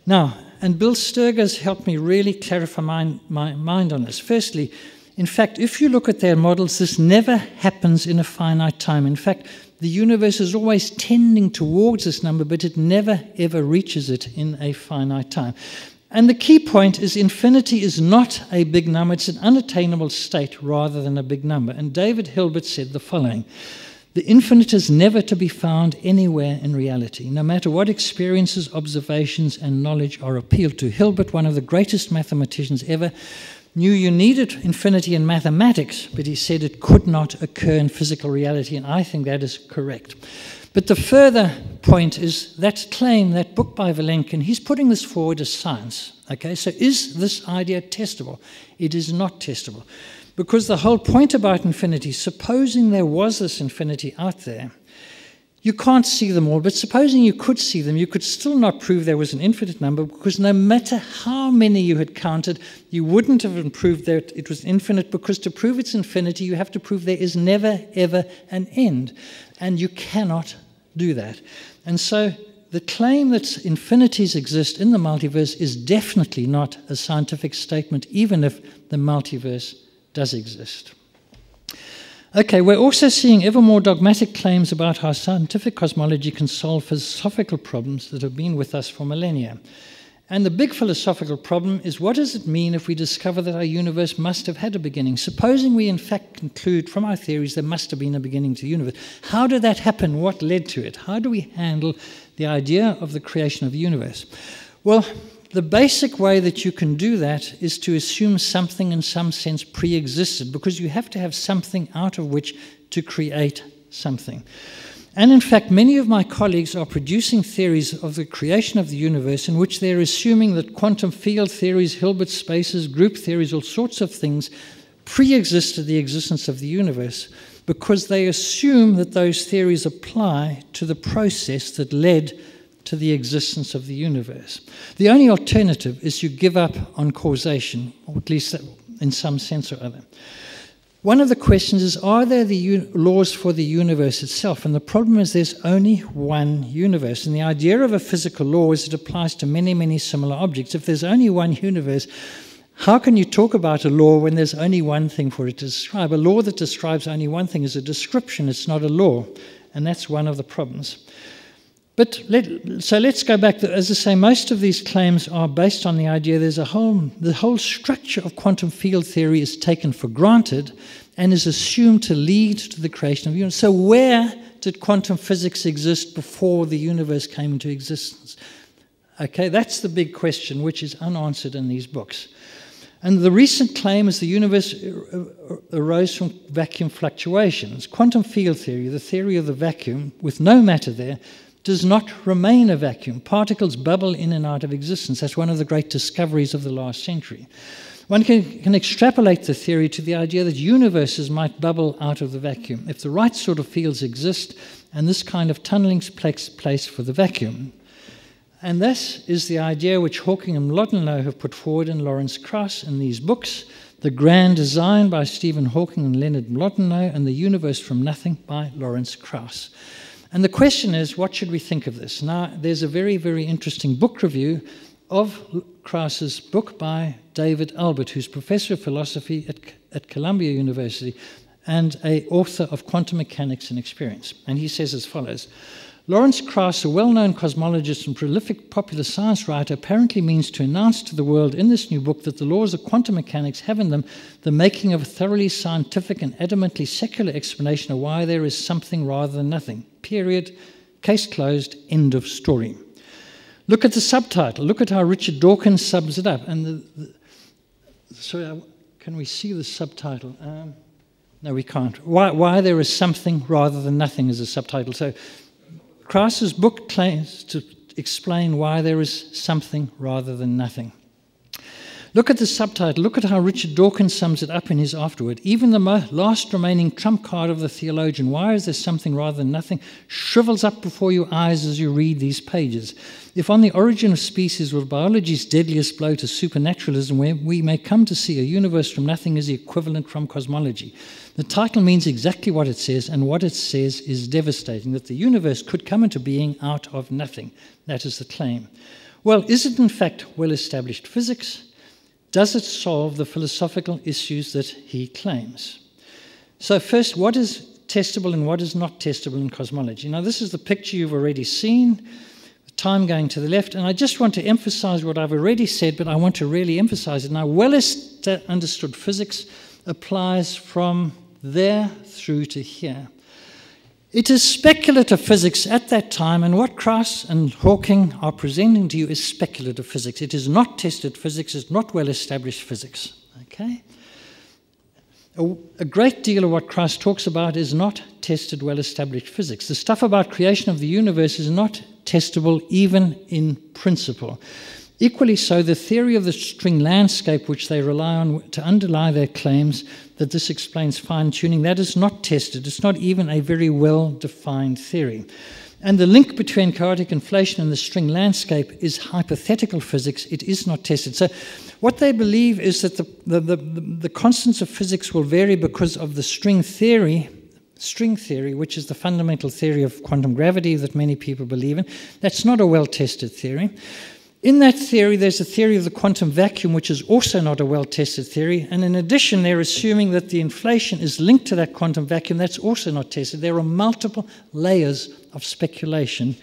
Now, and Bill Stoeger's helped me really clarify my mind on this. Firstly, in fact, if you look at their models, this never happens in a finite time. In fact, the universe is always tending towards this number, but it never, ever reaches it in a finite time. And the key point is infinity is not a big number. It's an unattainable state rather than a big number. And David Hilbert said the following: the infinite is never to be found anywhere in reality, no matter what experiences, observations, and knowledge are appealed to. Hilbert, one of the greatest mathematicians ever, knew you needed infinity in mathematics, but he said it could not occur in physical reality, and I think that is correct. But the further point is that claim, that book by Vilenkin, he's putting this forward as science. Okay, so is this idea testable? It is not testable. Because the whole point about infinity, supposing there was this infinity out there, you can't see them all, but supposing you could see them, you could still not prove there was an infinite number, because no matter how many you had counted, you wouldn't have proved that it was infinite, because to prove its infinity, you have to prove there is never, ever an end. And you cannot do that. And so the claim that infinities exist in the multiverse is definitely not a scientific statement, even if the multiverse does exist. Okay, we're also seeing ever more dogmatic claims about how scientific cosmology can solve philosophical problems that have been with us for millennia. And the big philosophical problem is, what does it mean if we discover that our universe must have had a beginning? Supposing we in fact conclude from our theories there must have been a beginning to the universe. How did that happen? What led to it? How do we handle the idea of the creation of the universe? Well, the basic way that you can do that is to assume something in some sense pre-existed, because you have to have something out of which to create something. And in fact, many of my colleagues are producing theories of the creation of the universe in which they're assuming that quantum field theories, Hilbert spaces, group theories, all sorts of things pre-existed the existence of the universe, because they assume that those theories apply to the process that led to the existence of the universe. The only alternative is you give up on causation, or at least in some sense or other. One of the questions is, are there the laws for the universe itself? And the problem is there's only one universe. And the idea of a physical law is it applies to many, many similar objects. If there's only one universe, how can you talk about a law when there's only one thing for it to describe? A law that describes only one thing is a description, it's not a law. And that's one of the problems. But let's go back. As I say, most of these claims are based on the idea there's the whole structure of quantum field theory is taken for granted and is assumed to lead to the creation of the universe. So where did quantum physics exist before the universe came into existence? Okay, that's the big question, which is unanswered in these books. And the recent claim is the universe arose from vacuum fluctuations. Quantum field theory, the theory of the vacuum with no matter there, does not remain a vacuum. Particles bubble in and out of existence. That's one of the great discoveries of the last century. One can extrapolate the theory to the idea that universes might bubble out of the vacuum if the right sort of fields exist, and this kind of tunneling takes place for the vacuum. And this is the idea which Hawking and Mlodinow have put forward, in Lawrence Krauss, in these books, The Grand Design by Stephen Hawking and Leonard Mlodinow, and The Universe from Nothing by Lawrence Krauss. And the question is, what should we think of this? Now, there's a very, very interesting book review of Krauss's book by David Albert, who's professor of philosophy at Columbia University and an author of Quantum Mechanics and Experience. And he says as follows: Lawrence Krauss, a well-known cosmologist and prolific popular science writer, apparently means to announce to the world in this new book that the laws of quantum mechanics have in them the making of a thoroughly scientific and adamantly secular explanation of why there is something rather than nothing. Period. Case closed. End of story. Look at the subtitle. Look at how Richard Dawkins sums it up. And sorry, can we see the subtitle? No, we can't. Why there is something rather than nothing is the subtitle. So Krauss's book claims to explain why there is something rather than nothing. Look at the subtitle. Look at how Richard Dawkins sums it up in his afterword. Even the last remaining trump card of the theologian, why is there something rather than nothing, shrivels up before your eyes as you read these pages. If on the origin of species was biology's deadliest blow to supernaturalism, where we may come to see a universe from nothing is the equivalent from cosmology. The title means exactly what it says, and what it says is devastating, that the universe could come into being out of nothing. That is the claim. Well, is it in fact well-established physics? Does it solve the philosophical issues that he claims? So first, what is testable and what is not testable in cosmology? Now, this is the picture you've already seen, the time going to the left, and I just want to emphasize what I've already said, but I want to really emphasize it. Now, well-understood physics applies from there through to here. It is speculative physics at that time, and what Krauss and Hawking are presenting to you is speculative physics. It is not tested physics, it's not well-established physics. Okay? A great deal of what Krauss talks about is not tested, well-established physics. The stuff about creation of the universe is not testable even in principle. Equally so, the theory of the string landscape, which they rely on to underlie their claims that this explains fine-tuning, that is not tested. It's not even a very well-defined theory. And the link between chaotic inflation and the string landscape is hypothetical physics. It is not tested. So what they believe is that the constants of physics will vary because of the string theory, which is the fundamental theory of quantum gravity that many people believe in. That's not a well-tested theory. In that theory, there's a theory of the quantum vacuum, which is also not a well-tested theory. And in addition, they're assuming that the inflation is linked to that quantum vacuum. That's also not tested. There are multiple layers of speculation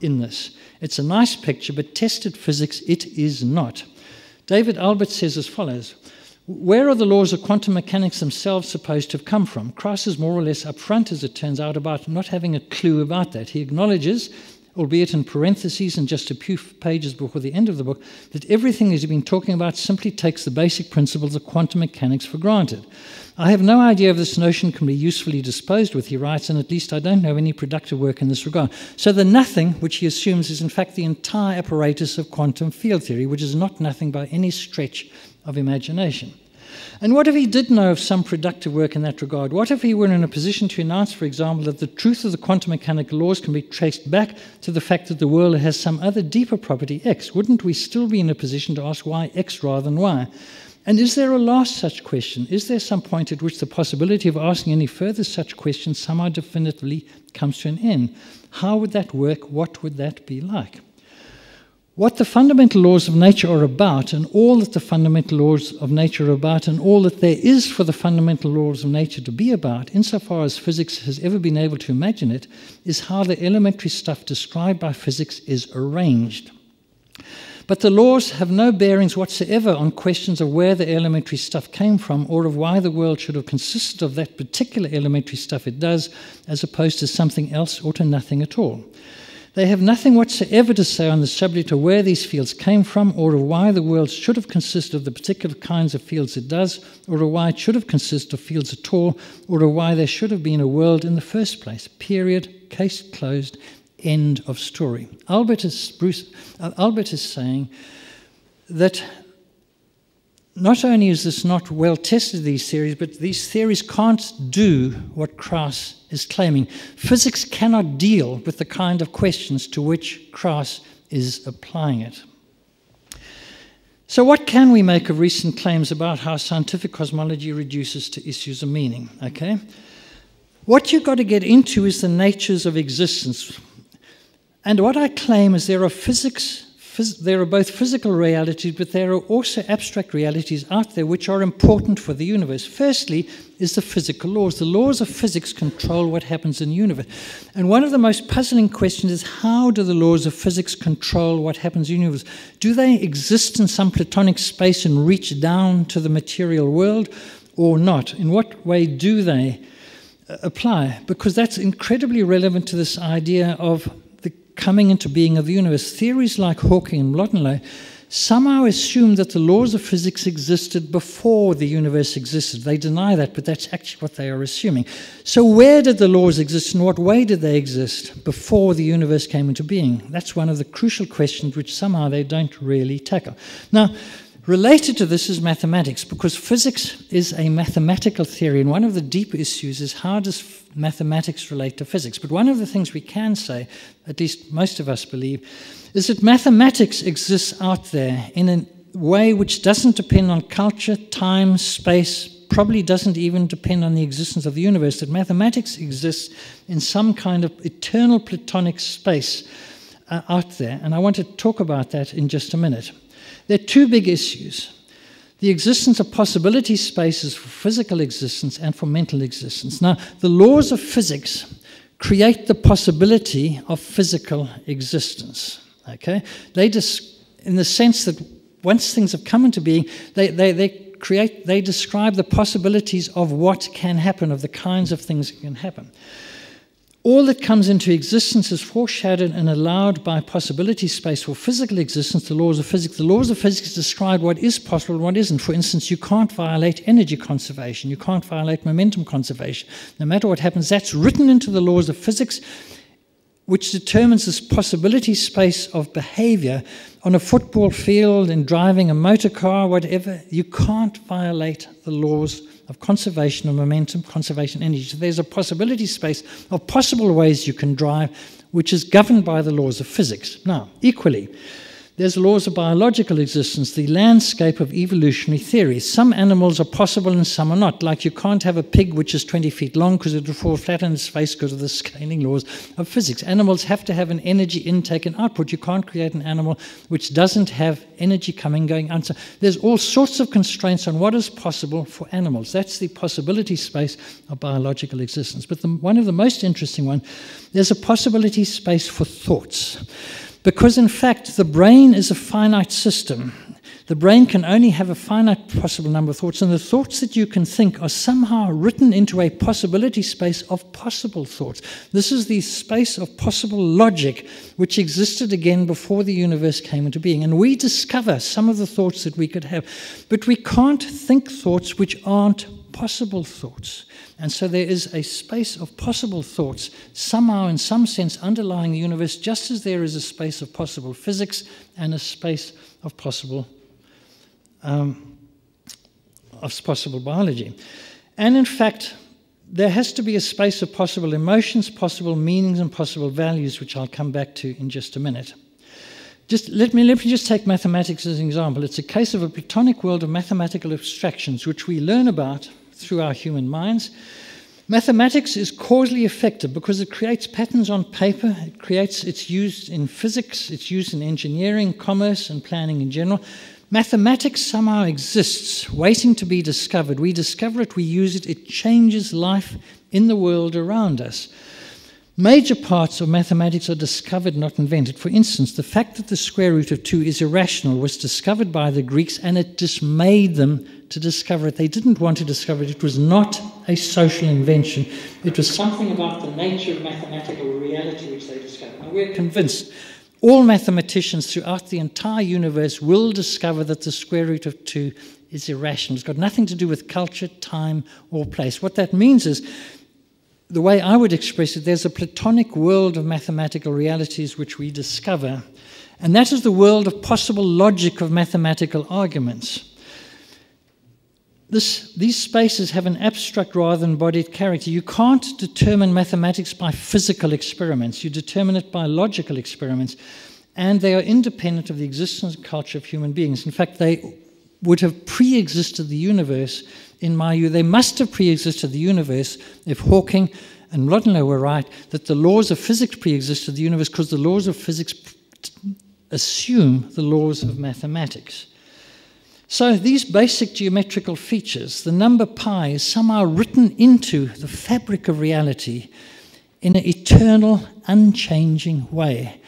in this. It's a nice picture, but tested physics, it is not. David Albert says as follows. Where are the laws of quantum mechanics themselves supposed to have come from? Krauss is more or less upfront, as it turns out, about not having a clue about that. He acknowledges, albeit in parentheses and just a few pages before the end of the book, that everything he's been talking about simply takes the basic principles of quantum mechanics for granted. I have no idea if this notion can be usefully disposed with, he writes, and at least I don't know any productive work in this regard. So the nothing, which he assumes, is in fact the entire apparatus of quantum field theory, which is not nothing by any stretch of imagination. And what if he did know of some productive work in that regard? What if he were in a position to announce, for example, that the truth of the quantum mechanical laws can be traced back to the fact that the world has some other deeper property, X? Wouldn't we still be in a position to ask why X rather than Y? And is there a last such question? Is there some point at which the possibility of asking any further such questions somehow definitively comes to an end? How would that work? What would that be like? What the fundamental laws of nature are about, and all that the fundamental laws of nature are about, and all that there is for the fundamental laws of nature to be about, insofar as physics has ever been able to imagine it, is how the elementary stuff described by physics is arranged. But the laws have no bearings whatsoever on questions of where the elementary stuff came from, or of why the world should have consisted of that particular elementary stuff it does, as opposed to something else or to nothing at all. They have nothing whatsoever to say on the subject of where these fields came from, or of why the world should have consisted of the particular kinds of fields it does, or of why it should have consisted of fields at all, or of why there should have been a world in the first place. Period. Case closed. End of story. Albert is saying that not only is this not well tested, these theories, but these theories can't do what Krauss is claiming. Physics cannot deal with the kind of questions to which Krauss is applying it. So what can we make of recent claims about how scientific cosmology reduces to issues of meaning? Okay? What you've got to get into is the natures of existence. And what I claim is there are physics. There are both physical realities, but there are also abstract realities out there which are important for the universe. Firstly is the physical laws. The laws of physics control what happens in the universe. And one of the most puzzling questions is, how do the laws of physics control what happens in the universe? Do they exist in some platonic space and reach down to the material world or not? In what way do they apply? Because that's incredibly relevant to this idea of coming into being of the universe. Theories like Hawking and Mlodinow somehow assume that the laws of physics existed before the universe existed. They deny that, but that's actually what they are assuming. So where did the laws exist, and what way did they exist before the universe came into being? That's one of the crucial questions which somehow they don't really tackle. Now, related to this is mathematics, because physics is a mathematical theory, and one of the deep issues is how does mathematics relate to physics? But one of the things we can say, at least most of us believe, is that mathematics exists out there in a way which doesn't depend on culture, time, space, probably doesn't even depend on the existence of the universe, that mathematics exists in some kind of eternal Platonic space out there, and I want to talk about that in just a minute. There are two big issues: the existence of possibility spaces for physical existence and for mental existence. Now, the laws of physics create the possibility of physical existence. Okay? They just, in the sense that once things have come into being, they describe the possibilities of what can happen, of the kinds of things that can happen. All that comes into existence is foreshadowed and allowed by possibility space for physical existence, the laws of physics. The laws of physics describe what is possible and what isn't. For instance, you can't violate energy conservation. You can't violate momentum conservation. No matter what happens, that's written into the laws of physics, which determines this possibility space of behavior on a football field, in driving a motor car, whatever. You can't violate the laws of conservation of momentum, conservation energy. So there's a possibility space of possible ways you can drive, which is governed by the laws of physics. Now, equally, there's laws of biological existence, the landscape of evolutionary theory. Some animals are possible and some are not. Like, you can't have a pig which is 20 feet long because it would fall flat on its face because of the scaling laws of physics. Animals have to have an energy intake and output. You can't create an animal which doesn't have energy coming, going out. So there's all sorts of constraints on what is possible for animals. That's the possibility space of biological existence. But one of the most interesting ones, there's a possibility space for thoughts. Because, in fact, the brain is a finite system. The brain can only have a finite possible number of thoughts, and the thoughts that you can think are somehow written into a possibility space of possible thoughts. This is the space of possible logic, which existed again before the universe came into being. And we discover some of the thoughts that we could have, but we can't think thoughts which aren't possible thoughts. And so there is a space of possible thoughts somehow, in some sense, underlying the universe, just as there is a space of possible physics and a space of possible biology. And in fact, there has to be a space of possible emotions, possible meanings, and possible values, which I'll come back to in just a minute. Just let me just take mathematics as an example. It's a case of a Platonic world of mathematical abstractions, which we learn about through our human minds. Mathematics is causally effective because it creates patterns on paper. It's used in physics, it's used in engineering, commerce, and planning in general. Mathematics somehow exists, waiting to be discovered. We discover it, we use it, it changes life in the world around us. Major parts of mathematics are discovered, not invented. For instance, the fact that the square root of 2 is irrational was discovered by the Greeks, and it dismayed them to discover it. They didn't want to discover it. It was not a social invention. It was something about the nature of mathematical reality which they discovered. Now, we're convinced all mathematicians throughout the entire universe will discover that the square root of 2 is irrational. It's got nothing to do with culture, time, or place. What that means is, the way I would express it, there's a Platonic world of mathematical realities which we discover, and that is the world of possible logic of mathematical arguments. These spaces have an abstract rather than embodied character. You can't determine mathematics by physical experiments. You determine it by logical experiments, and they are independent of the existence and culture of human beings. In fact, they would have pre-existed the universe. In my view, they must have pre-existed the universe if Hawking and Mlodinow were right, that the laws of physics pre-existed the universe, because the laws of physics assume the laws of mathematics. So these basic geometrical features, the number pi, is somehow written into the fabric of reality in an eternal, unchanging way.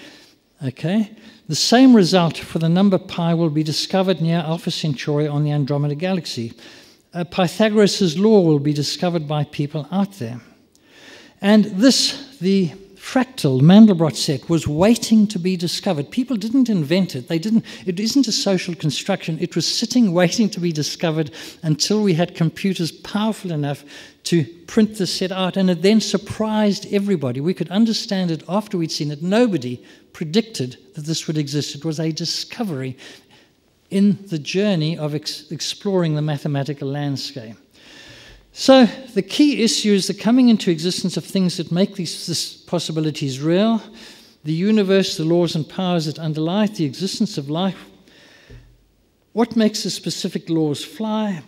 Okay? The same result for the number pi will be discovered near Alpha Centauri on the Andromeda galaxy. Pythagoras' law will be discovered by people out there. And this, the fractal Mandelbrot set was waiting to be discovered. People didn't invent it. They didn't. It isn't a social construction. It was sitting, waiting to be discovered until we had computers powerful enough to print the set out, and it then surprised everybody. We could understand it after we'd seen it. Nobody predicted that this would exist. It was a discovery in the journey of exploring the mathematical landscape. So the key issue is the coming into existence of things that make these possibilities real, the universe, the laws and powers that underlie it, the existence of life, what makes the specific laws fly.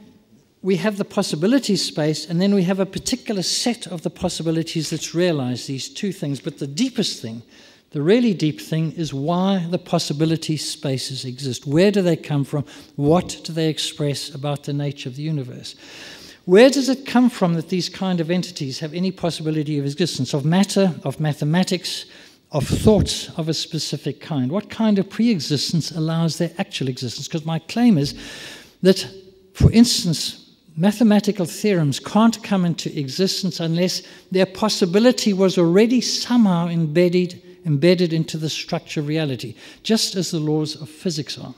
We have the possibility space, and then we have a particular set of the possibilities that's realized, these two things. But the deepest thing, the really deep thing, is why the possibility spaces exist. Where do they come from? What do they express about the nature of the universe? Where does it come from that these kind of entities have any possibility of existence, of matter, of mathematics, of thoughts of a specific kind? What kind of pre-existence allows their actual existence? Because my claim is that, for instance, mathematical theorems can't come into existence unless their possibility was already somehow embedded into the structure of reality, just as the laws of physics are.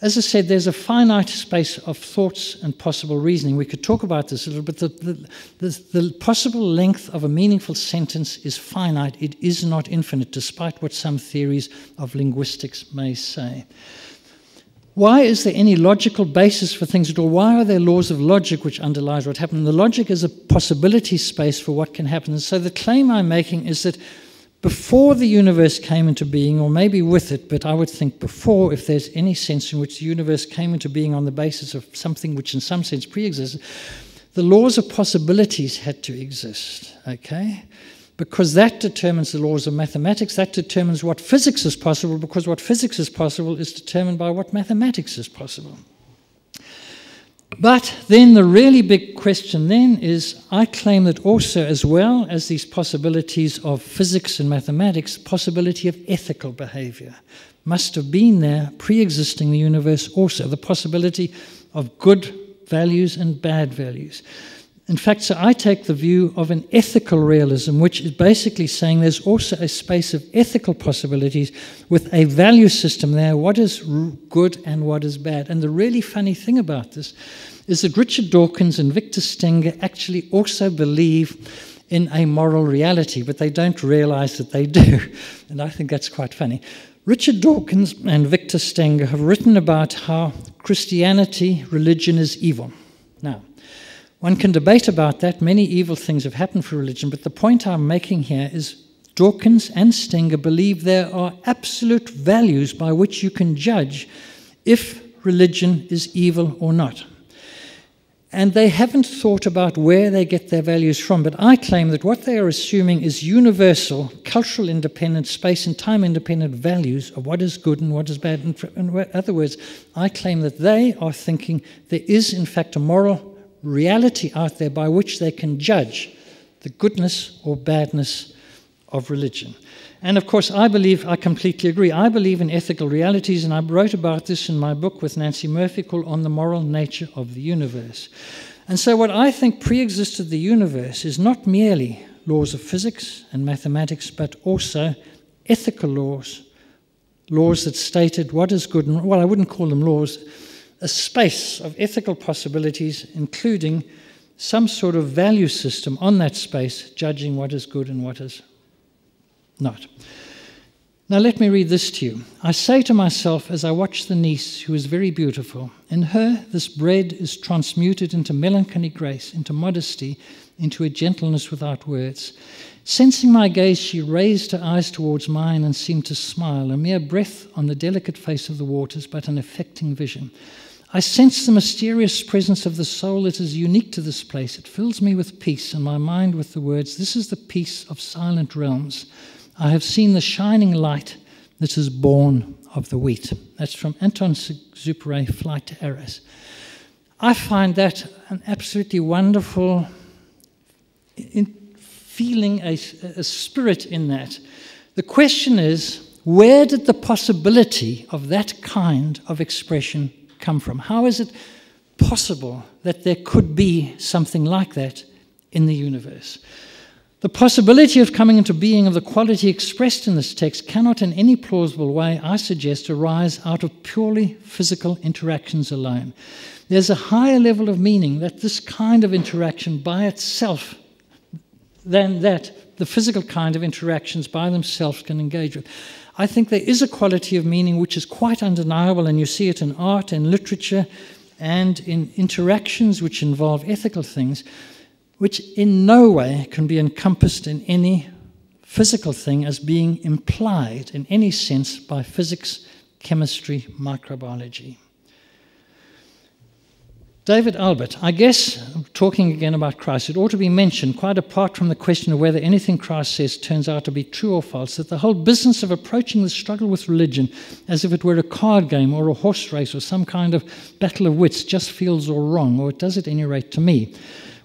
As I said, there's a finite space of thoughts and possible reasoning. We could talk about this a little bit. The possible length of a meaningful sentence is finite. It is not infinite, despite what some theories of linguistics may say. Why is there any logical basis for things at all? Why are there laws of logic which underlies what happened? The logic is a possibility space for what can happen. And so the claim I'm making is that before the universe came into being, or maybe with it, but I would think before, if there's any sense in which the universe came into being on the basis of something which in some sense pre-existed, the laws of possibilities had to exist, okay? Because that determines the laws of mathematics, that determines what physics is possible, because what physics is possible is determined by what mathematics is possible. But then the really big question then is, I claim that also, as well as these possibilities of physics and mathematics, the possibility of ethical behavior must have been there, pre-existing the universe also, the possibility of good values and bad values. In fact, so I take the view of an ethical realism, which is basically saying there's also a space of ethical possibilities with a value system there, what is good and what is bad. And the really funny thing about this is that Richard Dawkins and Victor Stenger actually also believe in a moral reality, but they don't realize that they do. And I think that's quite funny. Richard Dawkins and Victor Stenger have written about how Christianity, religion, is evil. Now, one can debate about that. Many evil things have happened for religion, but the point I'm making here is Dawkins and Stenger believe there are absolute values by which you can judge if religion is evil or not. And they haven't thought about where they get their values from, but I claim that what they are assuming is universal, cultural independent, space and time independent values of what is good and what is bad. In other words, I claim that they are thinking there is in fact a moral reality out there by which they can judge the goodness or badness of religion. And of course, I completely agree. I believe in ethical realities, and I wrote about this in my book with Nancy Murphy called On the Moral Nature of the Universe. And so what I think pre-existed the universe is not merely laws of physics and mathematics, but also ethical laws that stated what is good and, well, I wouldn't call them laws, a space of ethical possibilities, including some sort of value system on that space, judging what is good and what is not. Now let me read this to you. I say to myself as I watch the niece, who is very beautiful, in her this bread is transmuted into melancholy grace, into modesty, into a gentleness without words. Sensing my gaze, she raised her eyes towards mine and seemed to smile, a mere breath on the delicate face of the waters, but an affecting vision. I sense the mysterious presence of the soul that is unique to this place. It fills me with peace, and my mind with the words, this is the peace of silent realms. I have seen the shining light that is born of the wheat. That's from Anton Szubray, Flight to Eris. I find that an absolutely wonderful feeling, a spirit in that. The question is, where did the possibility of that kind of expression come from? How is it possible that there could be something like that in the universe? The possibility of coming into being of the quality expressed in this text cannot in any plausible way, I suggest, arise out of purely physical interactions alone. There's a higher level of meaning that this kind of interaction by itself than that the physical kind of interactions by themselves can engage with. I think there is a quality of meaning which is quite undeniable, and you see it in art and literature and in interactions which involve ethical things, which in no way can be encompassed in any physical thing as being implied in any sense by physics, chemistry, microbiology. David Albert, I guess, talking again about Krauss, it ought to be mentioned, quite apart from the question of whether anything Krauss says turns out to be true or false, that the whole business of approaching the struggle with religion as if it were a card game or a horse race or some kind of battle of wits just feels all wrong, or it does at any rate to me.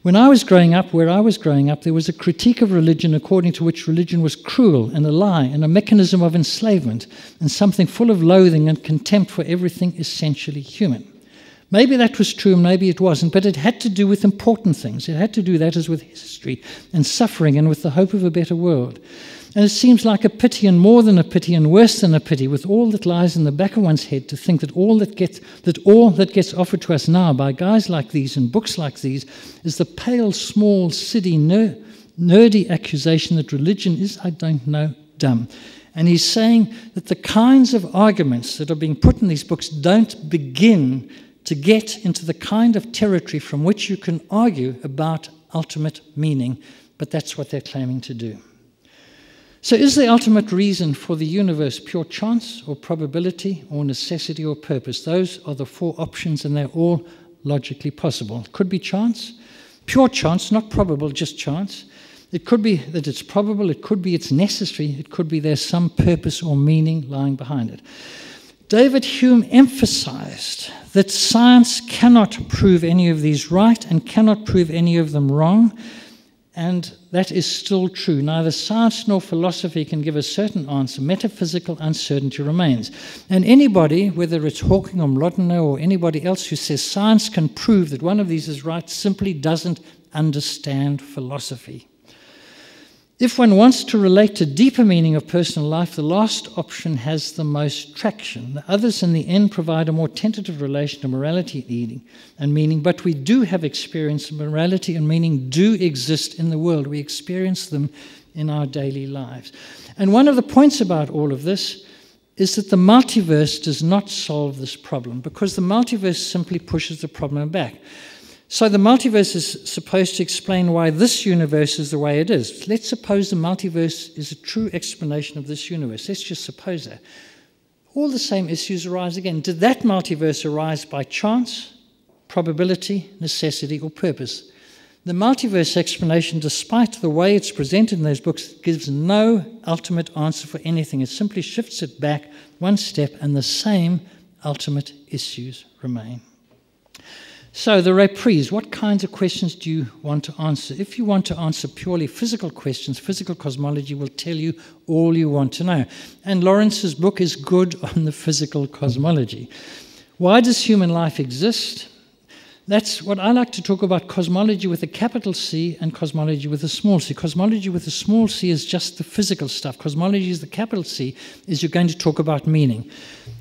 When I was growing up, there was a critique of religion according to which religion was cruel and a lie and a mechanism of enslavement and something full of loathing and contempt for everything essentially human. Maybe that was true, maybe it wasn't, but it had to do with important things. It had to do, that is, with history and suffering and with the hope of a better world. And it seems like a pity, and more than a pity, and worse than a pity, with all that lies in the back of one's head, to think that all that gets offered to us now by guys like these and books like these is the pale, small, silly, nerdy accusation that religion is, I don't know, dumb. And he's saying that the kinds of arguments that are being put in these books don't begin to get into the kind of territory from which you can argue about ultimate meaning, but that's what they're claiming to do. So is the ultimate reason for the universe pure chance or probability or necessity or purpose? Those are the four options, and they're all logically possible. It could be chance, pure chance, not probable, just chance. It could be that it's probable, it could be it's necessary, it could be there's some purpose or meaning lying behind it. David Hume emphasized that science cannot prove any of these right and cannot prove any of them wrong, and that is still true. Neither science nor philosophy can give a certain answer. Metaphysical uncertainty remains. And anybody, whether it's Hawking or Mlodinow or anybody else who says science can prove that one of these is right, simply doesn't understand philosophy. If one wants to relate to deeper meaning of personal life, the last option has the most traction. The others in the end provide a more tentative relation to morality and meaning, but we do have experience of morality and meaning do exist in the world. We experience them in our daily lives. And one of the points about all of this is that the multiverse does not solve this problem, because the multiverse simply pushes the problem back. So the multiverse is supposed to explain why this universe is the way it is. Let's suppose the multiverse is a true explanation of this universe. Let's just suppose that. All the same issues arise again. Did that multiverse arise by chance, probability, necessity, or purpose? The multiverse explanation, despite the way it's presented in those books, gives no ultimate answer for anything. It simply shifts it back one step, and the same ultimate issues remain. So the reprise, what kinds of questions do you want to answer? If you want to answer purely physical questions, physical cosmology will tell you all you want to know. And Lawrence's book is good on the physical cosmology. Why does human life exist? That's what I like to talk about, cosmology with a capital C and cosmology with a small c. Cosmology with a small c is just the physical stuff. Cosmology is the capital C, is you're going to talk about meaning.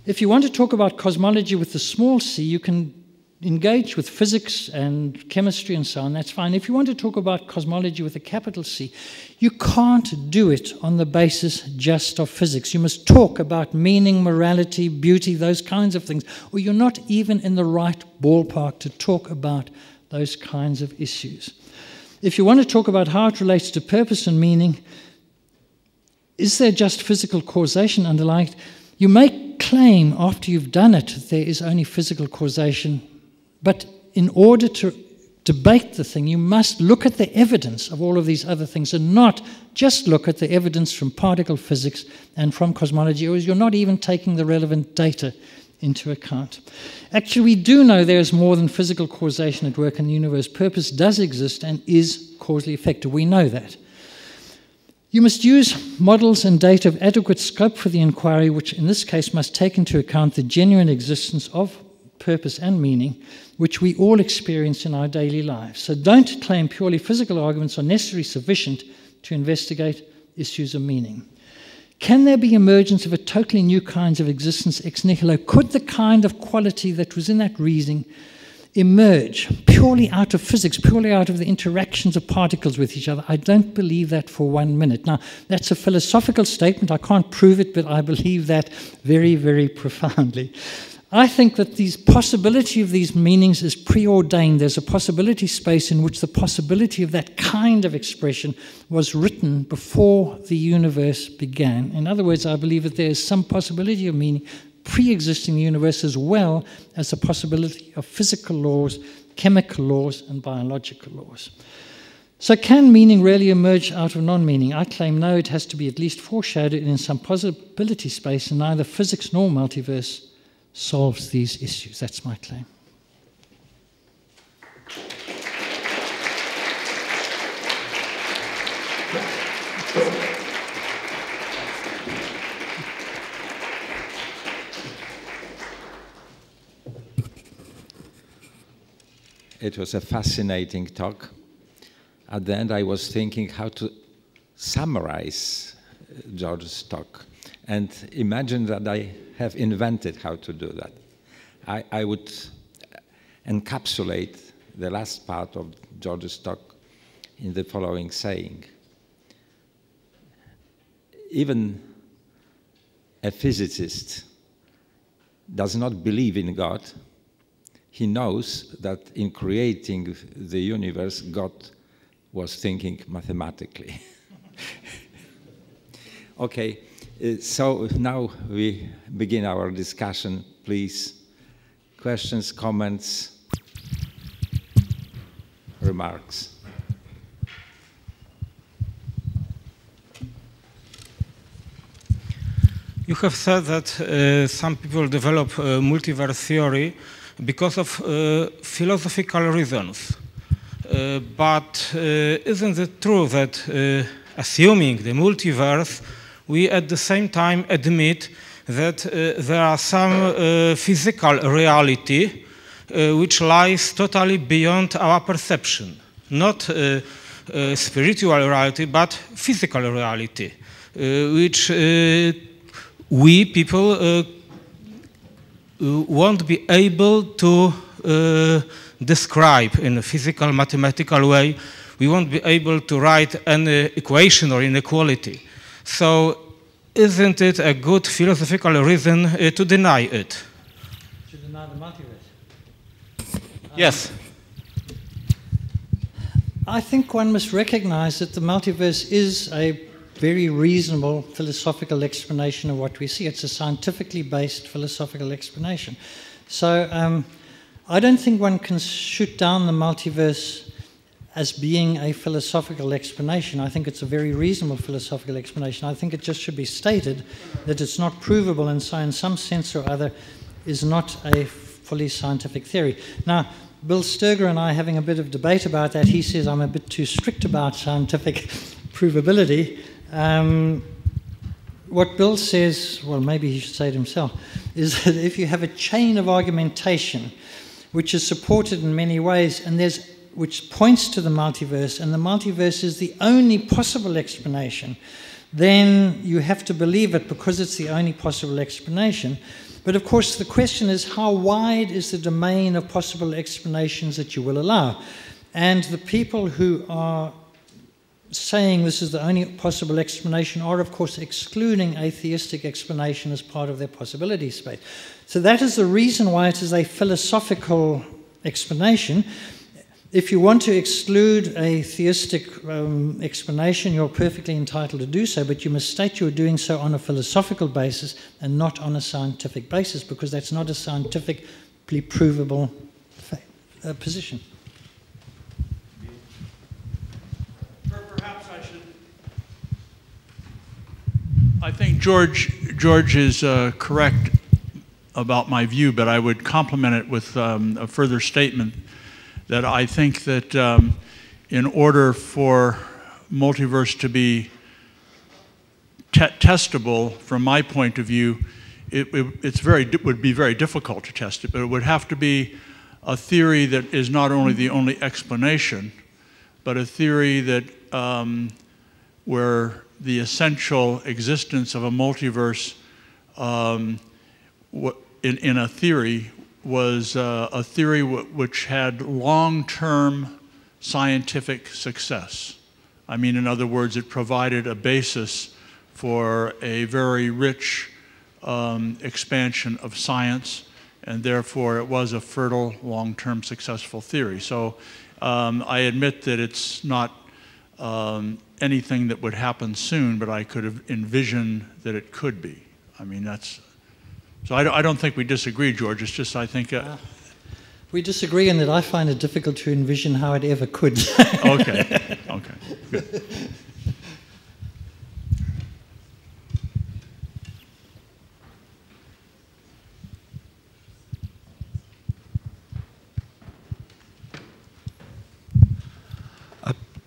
If you want to talk about cosmology with the small c, you can engage with physics and chemistry and so on, that's fine. If you want to talk about cosmology with a capital C, you can't do it on the basis just of physics. You must talk about meaning, morality, beauty, those kinds of things, or you're not even in the right ballpark to talk about those kinds of issues. If you want to talk about how it relates to purpose and meaning, is there just physical causation underlying it? You may claim after you've done it that there is only physical causation. But in order to debate the thing, you must look at the evidence of all of these other things and not just look at the evidence from particle physics and from cosmology, or you're not even taking the relevant data into account. Actually, we do know there is more than physical causation at work in the universe. Purpose does exist and is causally effective. We know that. You must use models and data of adequate scope for the inquiry, which in this case must take into account the genuine existence of purpose and meaning, which we all experience in our daily lives. So don't claim purely physical arguments are necessarily sufficient to investigate issues of meaning. Can there be emergence of a totally new kinds of existence ex nihilo? Could the kind of quality that was in that reasoning emerge purely out of physics, purely out of the interactions of particles with each other? I don't believe that for 1 minute. Now, that's a philosophical statement. I can't prove it, but I believe that very, very profoundly. I think that the possibility of these meanings is preordained. There's a possibility space in which the possibility of that kind of expression was written before the universe began. In other words, I believe that there is some possibility of meaning pre-existing the universe as well as the possibility of physical laws, chemical laws, and biological laws. So can meaning really emerge out of non-meaning? I claim no, it has to be at least foreshadowed in some possibility space, and neither physics nor multiverse solves these issues. That's my claim. It was a fascinating talk. At the end, I was thinking how to summarize George's talk, and imagine that I have invented how to do that. I would encapsulate the last part of George's talk in the following saying. Even a physicist does not believe in God. He knows that in creating the universe, God was thinking mathematically. Okay. So now we begin our discussion, please. Questions, comments, remarks. You have said that some people develop multiverse theory because of philosophical reasons. But isn't it true that assuming the multiverse, we at the same time admit that there are some physical reality which lies totally beyond our perception. Not spiritual reality, but physical reality, which we people won't be able to describe in a physical, mathematical way. We won't be able to write an equation or inequality. So, isn't it a good philosophical reason to deny it? To deny the multiverse? Yes. I think one must recognize that the multiverse is a very reasonable philosophical explanation of what we see. It's a scientifically based philosophical explanation. So, I don't think one can shoot down the multiverse as being a philosophical explanation. I think it's a very reasonable philosophical explanation. I think it just should be stated that it's not provable, and so in some sense or other is not a fully scientific theory. Now, Bill Stoeger and I having a bit of debate about that. He says I'm a bit too strict about scientific provability. What Bill says, well, maybe he should say it himself, is that if you have a chain of argumentation which is supported in many ways, and there's which points to the multiverse, and the multiverse is the only possible explanation, then you have to believe it because it's the only possible explanation. But of course the question is, how wide is the domain of possible explanations that you will allow? And the people who are saying this is the only possible explanation are of course excluding atheistic explanation as part of their possibility space. So that is the reason why it is a philosophical explanation. If you want to exclude a theistic explanation, you're perfectly entitled to do so, but you must state you're doing so on a philosophical basis and not on a scientific basis, because that's not a scientifically provable position. Perhaps I should... I think George is correct about my view, but I would complement it with a further statement. That I think that in order for multiverse to be testable, from my point of view, it would be very difficult to test it, but it would have to be a theory that is not only the only explanation, but a theory that where the essential existence of a multiverse in a theory was a theory which had long-term scientific success. I mean, in other words, it provided a basis for a very rich expansion of science, and therefore it was a fertile, long-term, successful theory. So I admit that it's not anything that would happen soon, but I could have envisioned that it could be. I mean, that's... So I don't think we disagree, George. It's just I think... we disagree in that I find it difficult to envision how it ever could. Okay. Okay. Good.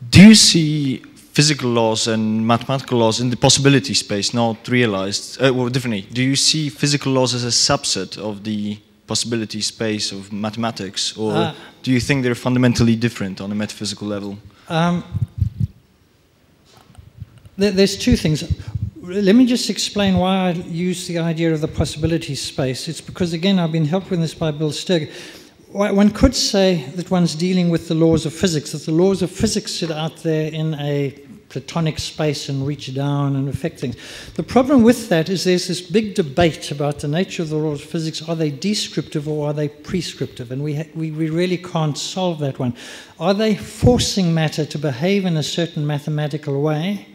Do you see physical laws and mathematical laws in the possibility space not realized? Well, differently, do you see physical laws as a subset of the possibility space of mathematics, or do you think they're fundamentally different on a metaphysical level? There's two things. Let me just explain why I use the idea of the possibility space. It's because, again, I've been helped with this by Bill Stoeger. One could say that one's dealing with the laws of physics, that the laws of physics sit out there in a platonic space and reach down and affect things. The problem with that is there's this big debate about the nature of the laws of physics. Are they descriptive or are they prescriptive? And we really can't solve that one. Are they forcing matter to behave in a certain mathematical way?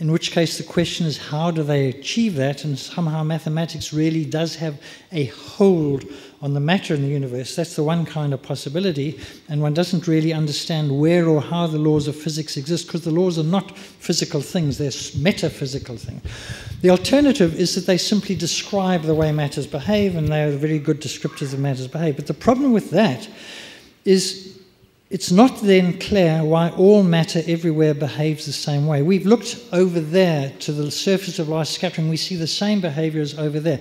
In which case the question is, how do they achieve that? And somehow mathematics really does have a hold on the matter in the universe. That's the one kind of possibility, and one doesn't really understand where or how the laws of physics exist, because the laws are not physical things, they're metaphysical things. The alternative is that they simply describe the way matters behave, and they are very good descriptors of matters behave. But the problem with that is it's not then clear why all matter everywhere behaves the same way. We've looked over there to the surface of light scattering, we see the same behavior as over there.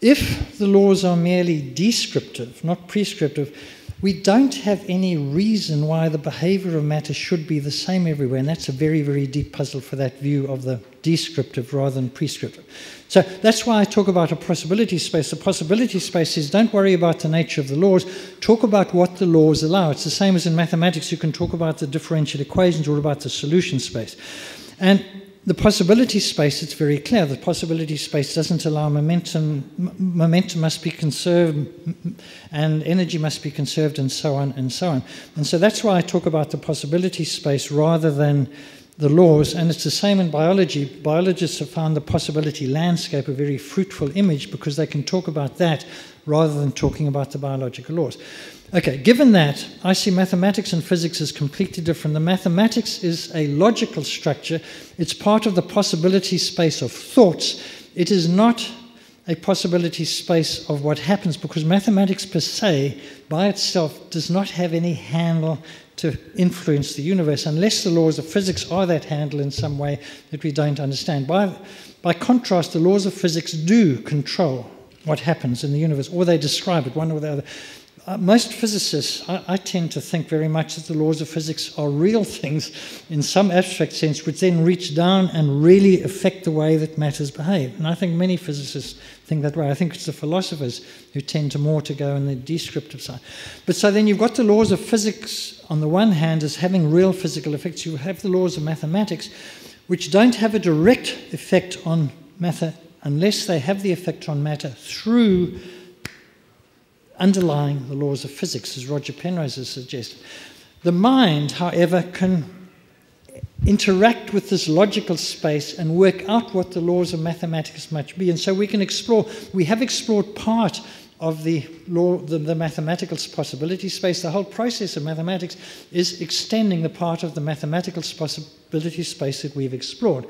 If the laws are merely descriptive, not prescriptive, we don't have any reason why the behavior of matter should be the same everywhere, and that's a very, very deep puzzle for that view of the descriptive rather than prescriptive. So that's why I talk about a possibility space. The possibility space is, don't worry about the nature of the laws, talk about what the laws allow. It's the same as in mathematics, you can talk about the differential equations or about the solution space. And the possibility space, it's very clear, the possibility space doesn't allow momentum. Momentum must be conserved, and energy must be conserved, and so on and so on. And so that's why I talk about the possibility space rather than the laws, and it's the same in biology. Biologists have found the possibility landscape a very fruitful image because they can talk about that rather than talking about the biological laws. Okay, given that, I see mathematics and physics as completely different. The mathematics is a logical structure. It's part of the possibility space of thoughts. It is not a possibility space of what happens, because mathematics per se, by itself, does not have any handle to influence the universe, unless the laws of physics are that handle in some way that we don't understand. By contrast, the laws of physics do control what happens in the universe, or they describe it, one or the other. Most physicists, I tend to think very much that the laws of physics are real things in some abstract sense, which then reach down and really affect the way that matters behave. And I think many physicists think that way. I think it's the philosophers who tend to more to go in the descriptive side. But so then you've got the laws of physics on the one hand as having real physical effects. You have the laws of mathematics, which don't have a direct effect on matter unless they have the effect on matter through underlying the laws of physics, as Roger Penrose has suggested. The mind, however, can interact with this logical space and work out what the laws of mathematics might be. And so we can explore, we have explored part of the mathematical possibility space. The whole process of mathematics is extending the part of the mathematical possibility space that we've explored.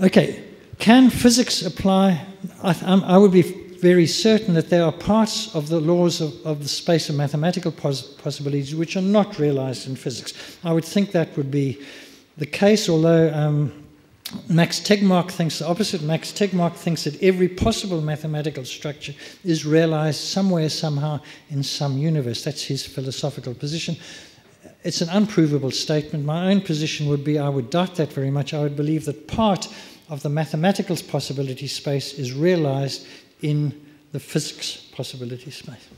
Okay, can physics apply? I would be very certain that there are parts of the laws of the space of mathematical possibilities which are not realized in physics. I would think that would be the case, although Max Tegmark thinks the opposite. Max Tegmark thinks that every possible mathematical structure is realized somewhere, somehow, in some universe. That's his philosophical position. It's an unprovable statement. My own position would be I would doubt that very much. I would believe that part of the mathematical possibility space is realized in the physics possibility space.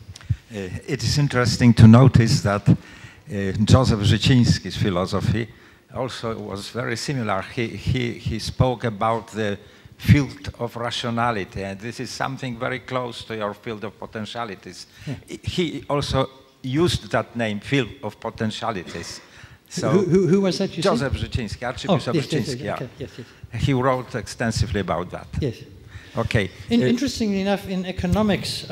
It is interesting to notice that Joseph Życiński's philosophy also was very similar. He spoke about the field of rationality, and this is something very close to your field of potentialities. Yeah. He also used that name, field of potentialities. So who was that? Joseph Brzezinski, Archbishop Brzezinski. Yes. He wrote extensively about that. Yes. Okay. Interestingly enough, in economics,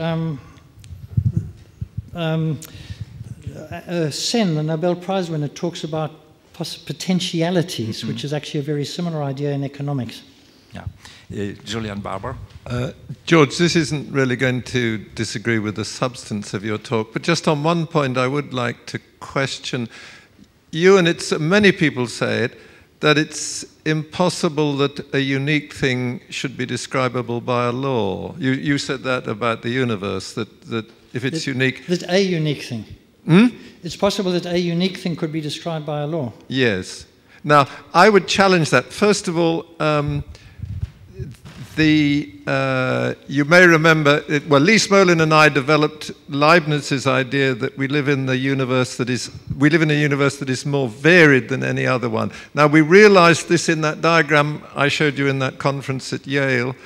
Sen, the Nobel Prize winner, talks about potentialities, which is actually a very similar idea in economics. Yeah. Julian Barbour. George, this isn't really going to disagree with the substance of your talk, but just on one point I would like to question you, and it's many people say it, that it's impossible that a unique thing should be describable by a law. You said that about the universe, that if it's unique... That a unique thing. Hmm? It's possible that a unique thing could be described by a law. Yes. Now, I would challenge that. First of all, you may remember, well, Lee Smolin and I developed Leibniz's idea that we live in a universe that is more varied than any other one. Now, we realized this in that diagram I showed you in that conference at Yale,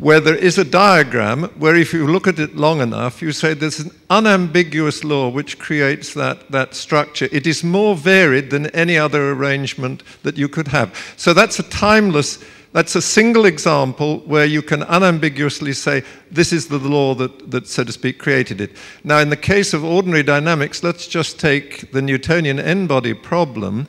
where there is a diagram where if you look at it long enough, you say there's an unambiguous law which creates that structure. It is more varied than any other arrangement that you could have. So that's a timeless... That's a single example where you can unambiguously say, this is the law that, so to speak, created it. Now, in the case of ordinary dynamics, let's just take the Newtonian n-body problem.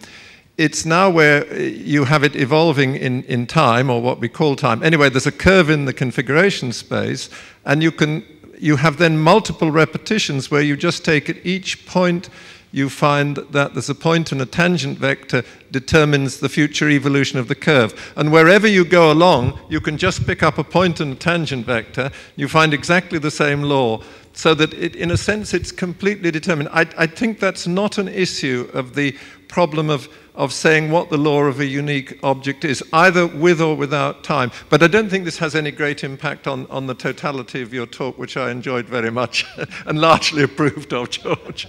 It's now where you have it evolving in time, or what we call time. Anyway, there's a curve in the configuration space, and you have then multiple repetitions where you just take at each point, you find that there's a point and a tangent vector determines the future evolution of the curve. And wherever you go along, you can just pick up a point and a tangent vector, you find exactly the same law, so that it, in a sense, it's completely determined. I think that's not an issue of the problem of saying what the law of a unique object is, either with or without time. But I don't think this has any great impact on the totality of your talk, which I enjoyed very much and largely approved of, George.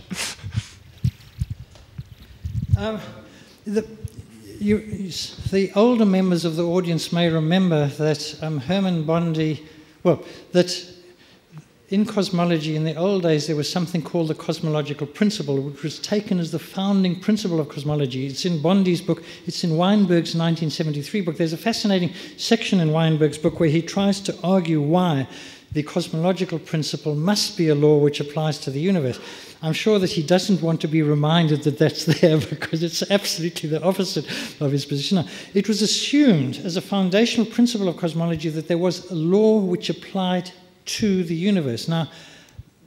The older members of the audience may remember that Herman Bondi, well, that in cosmology in the old days there was something called the cosmological principle, which was taken as the founding principle of cosmology. It's in Bondi's book, it's in Weinberg's 1973 book. There's a fascinating section in Weinberg's book where he tries to argue why the cosmological principle must be a law which applies to the universe. I'm sure that he doesn't want to be reminded that that's there, because it's absolutely the opposite of his position. It was assumed as a foundational principle of cosmology that there was a law which applied to the universe. Now,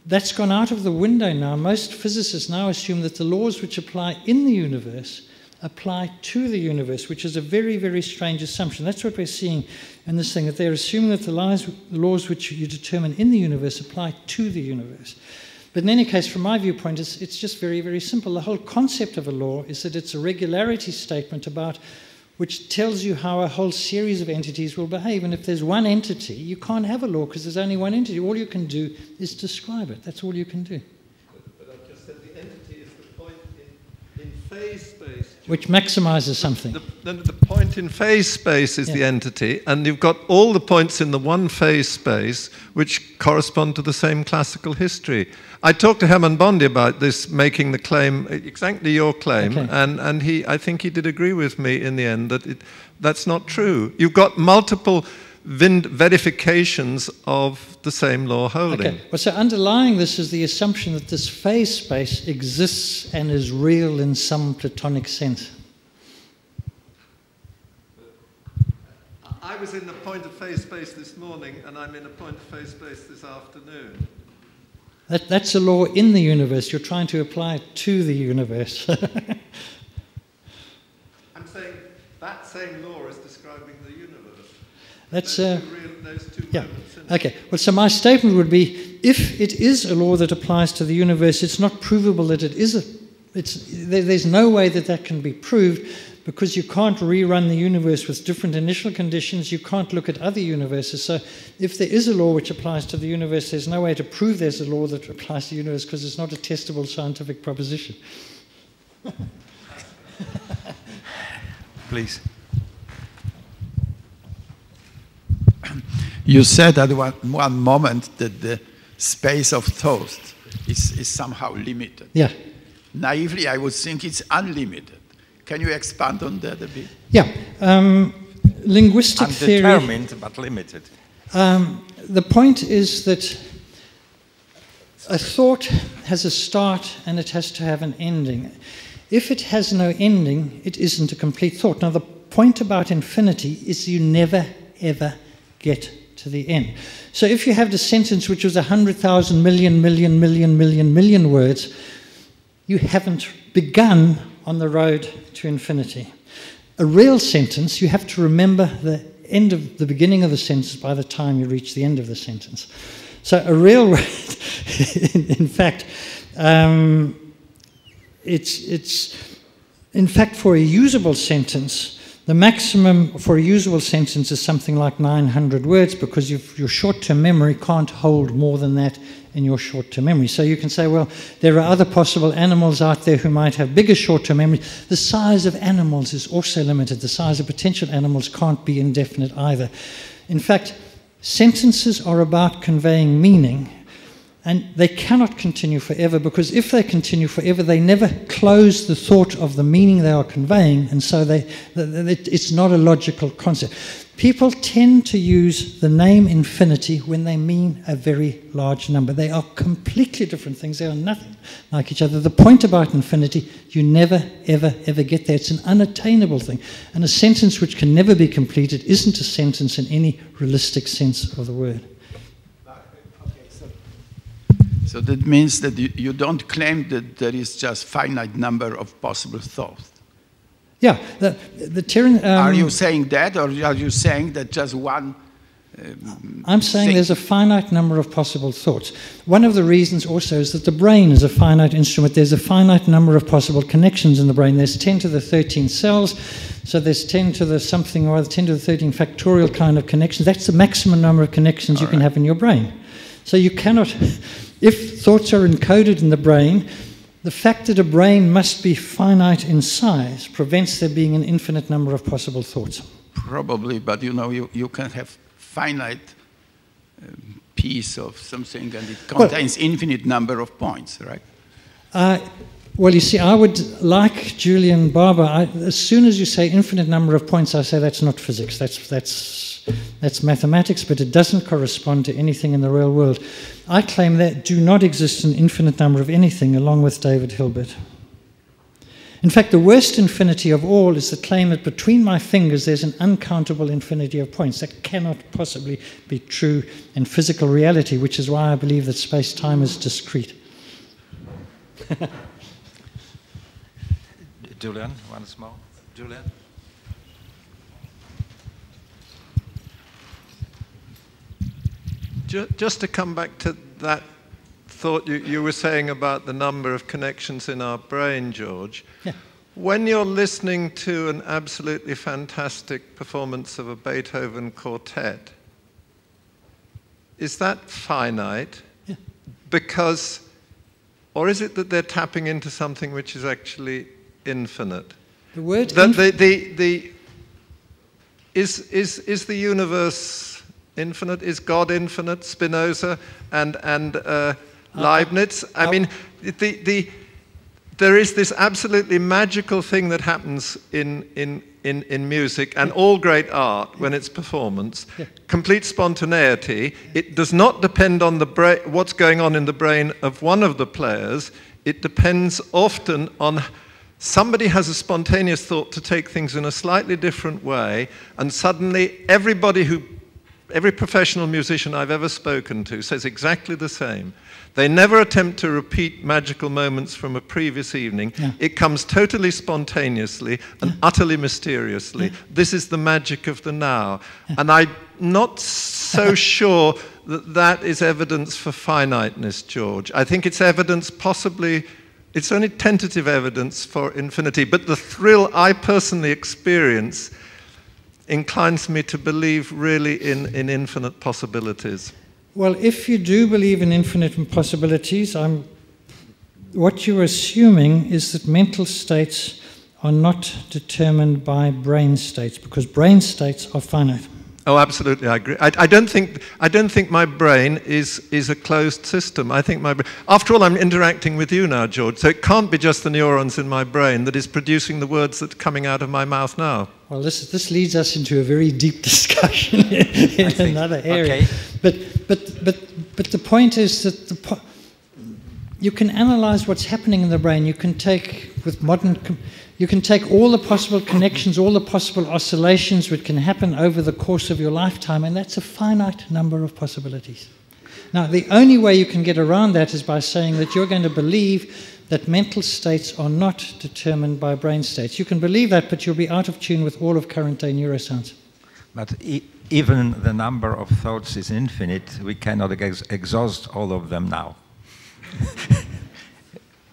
that's gone out of the window now. Most physicists now assume that the laws which apply in the universe apply to the universe, which is a very, very strange assumption. That's what we're seeing in this thing, that they're assuming that the laws which you determine in the universe apply to the universe. But in any case, from my viewpoint, it's just very, very simple. The whole concept of a law is that it's a regularity statement about which tells you how a whole series of entities will behave. And if there's one entity, you can't have a law because there's only one entity. All you can do is describe it. That's all you can do. But I just said the entity is the point in phase space. Which maximizes something. The point in phase space is the entity, and you've got all the points in the one phase space which correspond to the same classical history. I talked to Herman Bondi about this, making the claim, exactly your claim, and I think he did agree with me in the end that that's not true. You've got multiple verifications of the same law holding. Okay. Well, so underlying this is the assumption that this phase space exists and is real in some Platonic sense. I was in the point of phase space this morning, and I'm in a point of phase space this afternoon. That's a law in the universe. You're trying to apply it to the universe. I'm saying that same law is describing the universe. That's okay. Well, so my statement would be: if it is a law that applies to the universe, it's not provable that it is there's no way that that can be proved, because you can't rerun the universe with different initial conditions. You can't look at other universes. So if there is a law which applies to the universe, there's no way to prove there's a law that applies to the universe, because it's not a testable scientific proposition. Please. You said at one moment that the space of thought is somehow limited. Yeah. Naively, I would think it's unlimited. Can you expand on that a bit? Yeah. Linguistic theory... Undetermined, but limited. The point is that a thought has a start and it has to have an ending. If it has no ending, it isn't a complete thought. Now, the point about infinity is you never, ever get to the end. So if you have a sentence which was 100,000 million, million, million, million, million words, you haven't begun on the road to infinity. A real sentence, you have to remember the end of the beginning of the sentence by the time you reach the end of the sentence. So a real word, in fact, for a usable sentence, the maximum for a usable sentence is something like 900 words, because your short-term memory can't hold more than that in your short-term memory. So you can say, well, there are other possible animals out there who might have bigger short-term memory. The size of animals is also limited. The size of potential animals can't be indefinite either. In fact, sentences are about conveying meaning, and they cannot continue forever, because if they continue forever, they never close the thought of the meaning they are conveying, and so it's not a logical concept. People tend to use the name infinity when they mean a very large number. They are completely different things. They are nothing like each other. The point about infinity, you never, ever, ever get there. It's an unattainable thing. And a sentence which can never be completed isn't a sentence in any realistic sense of the word. So that means that you don't claim that there is just finite number of possible thoughts. Yeah. Are you saying that, or are you saying that just one? I'm saying there's a finite number of possible thoughts. One of the reasons also is that the brain is a finite instrument. There's a finite number of possible connections in the brain. There's 10 to the 13 cells, so there's 10 to the something or other, 10 to the 13 factorial kind of connections. That's the maximum number of connections you can have in your brain. So you cannot, if thoughts are encoded in the brain, the fact that a brain must be finite in size prevents there being an infinite number of possible thoughts. Probably, but you can have finite piece of something and it contains infinite number of points, right? Well, you see, I would, like Julian Barbour, as soon as you say infinite number of points, I say that's not physics, that's mathematics, but it doesn't correspond to anything in the real world. I claim that do not exist an infinite number of anything, along with David Hilbert. In fact, the worst infinity of all is the claim that between my fingers there's an uncountable infinity of points. That cannot possibly be true in physical reality, which is why I believe that space-time is discrete. Julian, once more. Julian. Just to come back to that thought you were saying about the number of connections in our brain, George. Yeah. When you're listening to an absolutely fantastic performance of a Beethoven quartet, is that finite? Yeah. Because, or is it that they're tapping into something which is actually infinite? The word is the universe infinite? Is God infinite? Spinoza and Leibniz. I mean, there is this absolutely magical thing that happens in music and all great art when it's performance. Yeah. Complete spontaneity. It does not depend on the what's going on in the brain of one of the players. It depends often on somebody has a spontaneous thought to take things in a slightly different way, and suddenly every professional musician I've ever spoken to says exactly the same. They never attempt to repeat magical moments from a previous evening. Yeah. It comes totally spontaneously and utterly mysteriously. Yeah. This is the magic of the now. Yeah. And I'm not so sure that that is evidence for finiteness, George. I think it's evidence possibly It's only tentative evidence for infinity, but the thrill I personally experience inclines me to believe really in infinite possibilities. Well, if you do believe in infinite possibilities, what you're assuming is that mental states are not determined by brain states, because brain states are finite. Oh, absolutely, I agree. I don't think my brain is a closed system. I think my brain, after all, I'm interacting with you now, George, so it can't be just the neurons in my brain that is producing the words that are coming out of my mouth now. Well, this leads us into a very deep discussion in another area. Okay. But the point is that you can analyze what's happening in the brain. You can take you can take all the possible connections, all the possible oscillations which can happen over the course of your lifetime, and that's a finite number of possibilities. Now, the only way you can get around that is by saying that you're going to believe that mental states are not determined by brain states. You can believe that, but you'll be out of tune with all of current-day neuroscience. But even the number of thoughts is infinite. We cannot exhaust all of them now.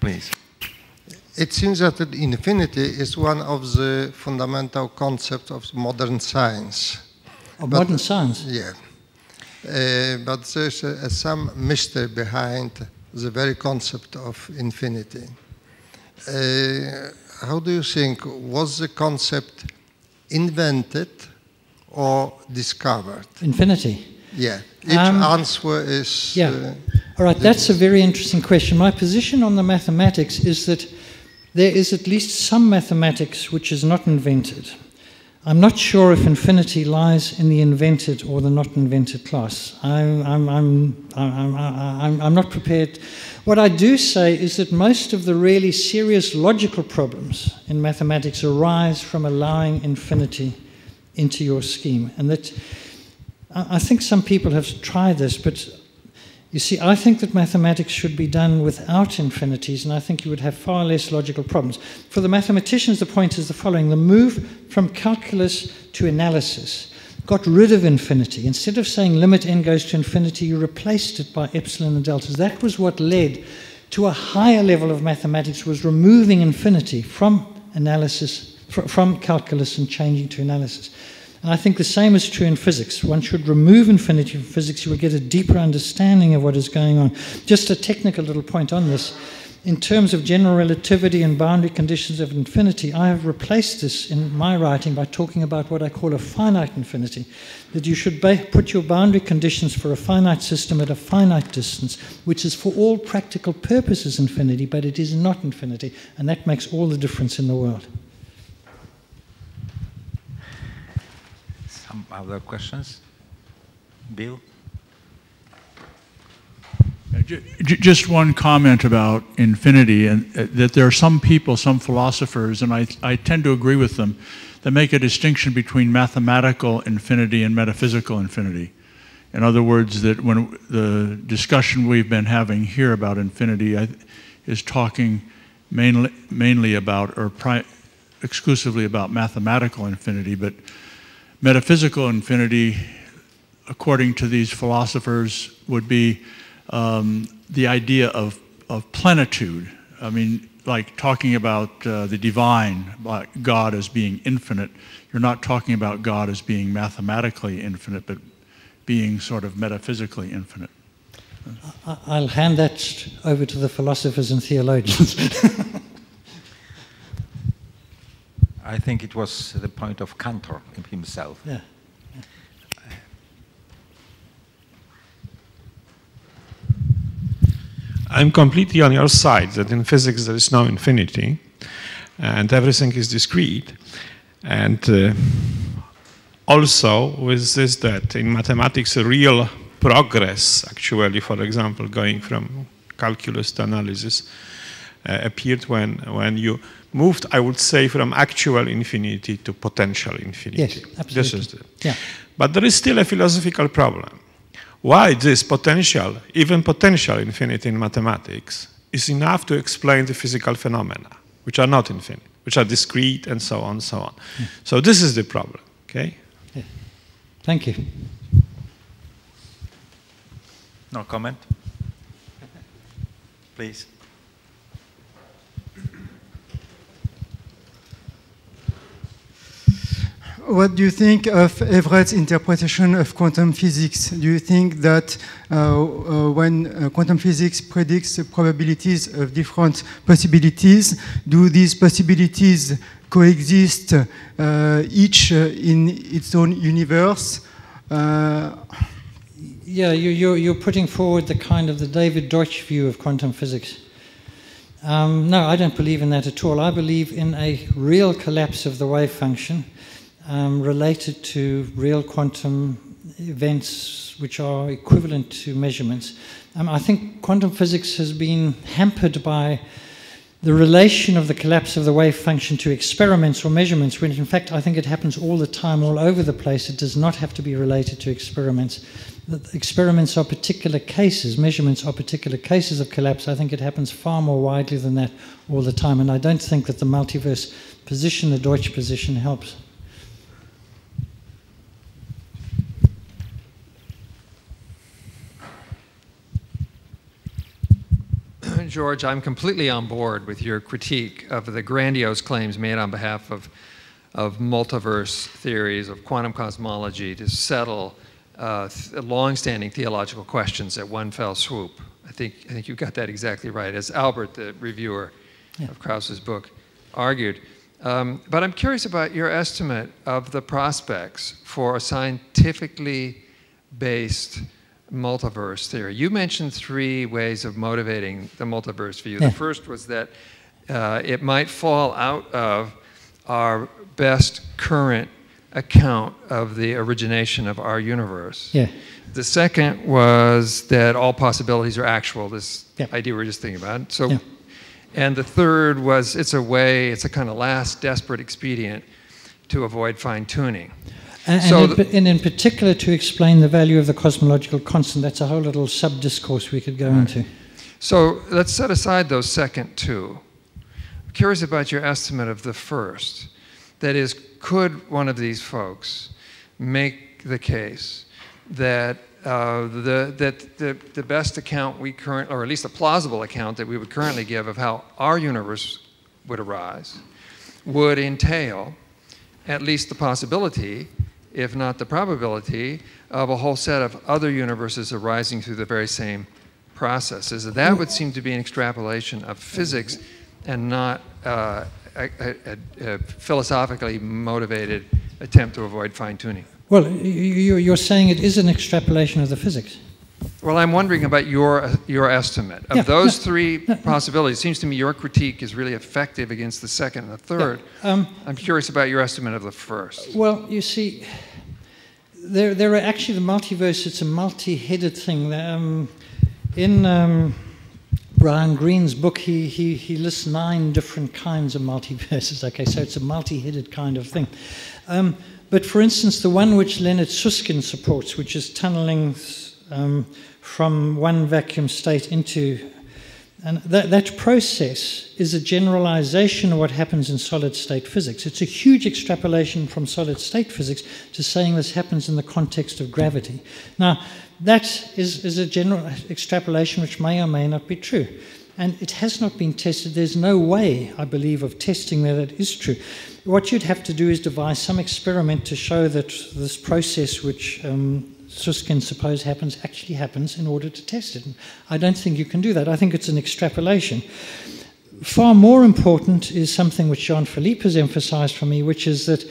Please. It seems that infinity is one of the fundamental concepts of modern science. Of modern science? Yeah. But there's some mystery behind the very concept of infinity. How do you think, was the concept invented or discovered? Infinity? Yeah. Each answer is... Yeah. All right, that's a very interesting question. My position on the mathematics is that there is at least some mathematics which is not invented. I'm not sure if infinity lies in the invented or the not invented class. I'm not prepared. What I do say is that most of the really serious logical problems in mathematics arise from allowing infinity into your scheme. And that, I think some people have tried this, but you see, I think that mathematics should be done without infinities, and I think you would have far less logical problems. For the mathematicians, the point is the following. The move from calculus to analysis got rid of infinity. Instead of saying limit n goes to infinity, you replaced it by epsilon and deltas. That was what led to a higher level of mathematics, was removing infinity from analysis, from calculus and changing to analysis. And I think the same is true in physics. One should remove infinity from physics. You will get a deeper understanding of what is going on. Just a technical little point on this. In terms of general relativity and boundary conditions of infinity, I have replaced this in my writing by talking about what I call a finite infinity, that you should put your boundary conditions for a finite system at a finite distance, which is for all practical purposes infinity, but it is not infinity, and that makes all the difference in the world. Other questions? Bill? Just one comment about infinity, and that there are some people, some philosophers, and I tend to agree with them, that make a distinction between mathematical infinity and metaphysical infinity. In other words, that when the discussion we've been having here about infinity is talking mainly about, or exclusively about mathematical infinity, but metaphysical infinity, according to these philosophers, would be the idea of plenitude. I mean, like talking about the divine, like God as being infinite. You're not talking about God as being mathematically infinite, but being sort of metaphysically infinite. I'll hand that over to the philosophers and theologians. I think it was the point of Cantor himself. Yeah. I'm completely on your side that in physics there is no infinity and everything is discrete. And also with this, that in mathematics real progress, actually, for example, going from calculus to analysis, appeared when you moved, I would say, from actual infinity to potential infinity. Yes, absolutely. This is the, yeah. But there is still a philosophical problem. Why this potential, even potential infinity in mathematics, is enough to explain the physical phenomena, which are not infinite, which are discrete, and so on, so on. Yeah. So this is the problem, okay? Yeah. Thank you. No comment? Please. What do you think of Everett's interpretation of quantum physics? Do you think that when quantum physics predicts the probabilities of different possibilities, do these possibilities coexist each in its own universe? Yeah, you're putting forward the kind of the David Deutsch view of quantum physics. No, I don't believe in that at all. I believe in a real collapse of the wave function related to real quantum events which are equivalent to measurements. I think quantum physics has been hampered by the relation of the collapse of the wave function to experiments or measurements, when in fact I think it happens all the time, all over the place. It does not have to be related to experiments. Experiments are particular cases, measurements are particular cases of collapse. I think it happens far more widely than that all the time, and I don't think that the multiverse position, the Deutsch position, helps. George, I'm completely on board with your critique of the grandiose claims made on behalf of multiverse theories, of quantum cosmology, to settle long-standing theological questions at one fell swoop. I think you got that exactly right, as Albert, the reviewer of Krauss's book, argued. But I'm curious about your estimate of the prospects for a scientifically based multiverse theory. You mentioned three ways of motivating the multiverse view. Yeah. The first was that it might fall out of our best current account of the origination of our universe. Yeah. The second was that all possibilities are actual, this idea we're just thinking about. So, and the third was it's a kind of last desperate expedient to avoid fine-tuning. And in particular, to explain the value of the cosmological constant. That's a whole little sub-discourse we could go into. So let's set aside those second two. I'm curious about your estimate of the first. That is, could one of these folks make the case that the best account we currently, or at least a plausible account that we would currently give of how our universe would arise, would entail at least the possibility, if not the probability, of a whole set of other universes arising through the very same processes? That would seem to be an extrapolation of physics and not a philosophically motivated attempt to avoid fine-tuning. Well, you're saying it is an extrapolation of the physics. Well, I'm wondering about your estimate. Of those three possibilities, it seems to me your critique is really effective against the second and the third. I'm curious about your estimate of the first. Well, you see, there are actually the multiverse, it's a multi-headed thing. In Brian Greene's book, he lists 9 different kinds of multiverses. Okay, so it's a multi-headed kind of thing. But for instance, the one which Leonard Susskind supports, which is tunneling from one vacuum state into, and that process is a generalization of what happens in solid state physics. It's a huge extrapolation from solid state physics to saying this happens in the context of gravity. Now, that is a general extrapolation which may or may not be true. And it has not been tested. There's no way, I believe, of testing that it is true. What you'd have to do is devise some experiment to show that this process which Susskind suppose happens, actually happens, in order to test it. And I don't think you can do that. I think it's an extrapolation. Far more important is something which Jean-Philippe has emphasized for me, which is that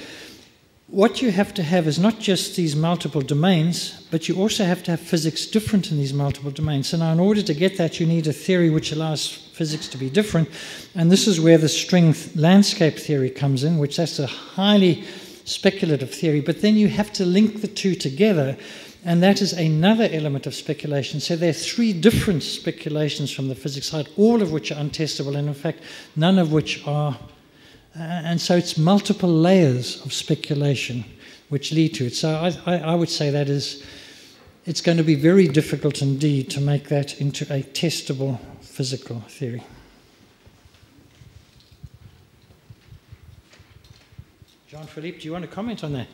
what you have to have is not just these multiple domains, but you also have to have physics different in these multiple domains. So now in order to get that, you need a theory which allows physics to be different. And this is where the string landscape theory comes in, which that's a highly speculative theory. But then you have to link the two together. And that is another element of speculation. So there are 3 different speculations from the physics side, all of which are untestable, and in fact, none of which are. And so it's multiple layers of speculation which lead to it. So I would say that is, it's going to be very difficult indeed to make that into a testable physical theory. Jean-Philippe, do you want to comment on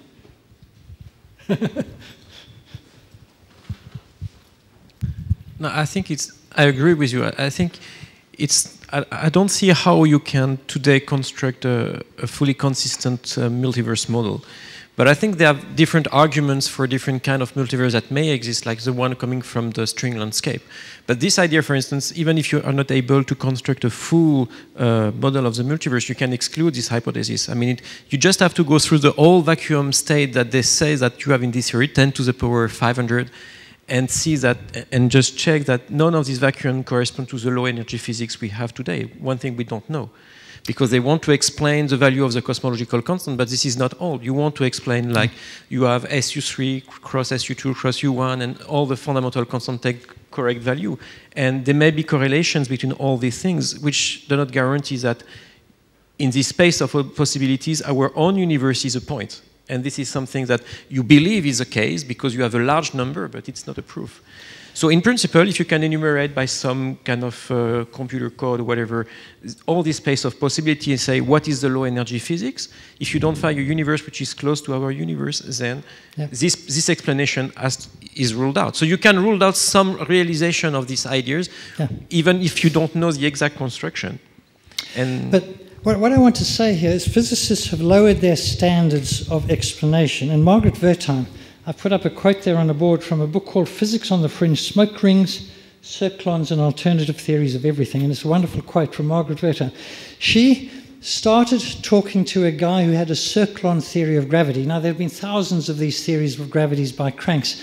that? No, I think it's, I agree with you. I think it's, I don't see how you can today construct a fully consistent multiverse model, But I think there are different arguments for different kind of multiverse that may exist, like the one coming from the string landscape. But this idea, for instance, even if you are not able to construct a full model of the multiverse, you can exclude this hypothesis. I mean, you just have to go through the whole vacuum state that they say that you have in this theory, 10 to the power 500, and see that, and just check that none of these vacuum correspond to the low energy physics we have today. One thing we don't know. Because they want to explain the value of the cosmological constant, but this is not all. You want to explain, like, you have SU3 cross SU2 cross U1, and all the fundamental constants take correct value. And there may be correlations between all these things, which do not guarantee that in this space of possibilities, our own universe is a point. And this is something that you believe is the case because you have a large number, but it's not a proof. So in principle, if you can enumerate by some kind of computer code or whatever, all this space of possibility and say, what is the low energy physics? If you don't find a universe which is close to our universe, then this explanation is ruled out. So you can rule out some realization of these ideas, even if you don't know the exact construction. And but what I want to say here is physicists have lowered their standards of explanation. And Margaret Wertheim, I put up a quote there on the board from a book called Physics on the Fringe, Smoke Rings, Circlons and Alternative Theories of Everything. And it's a wonderful quote from Margaret Wertheim. She started talking to a guy who had a circlon theory of gravity. Now, there have been thousands of these theories of gravities by cranks.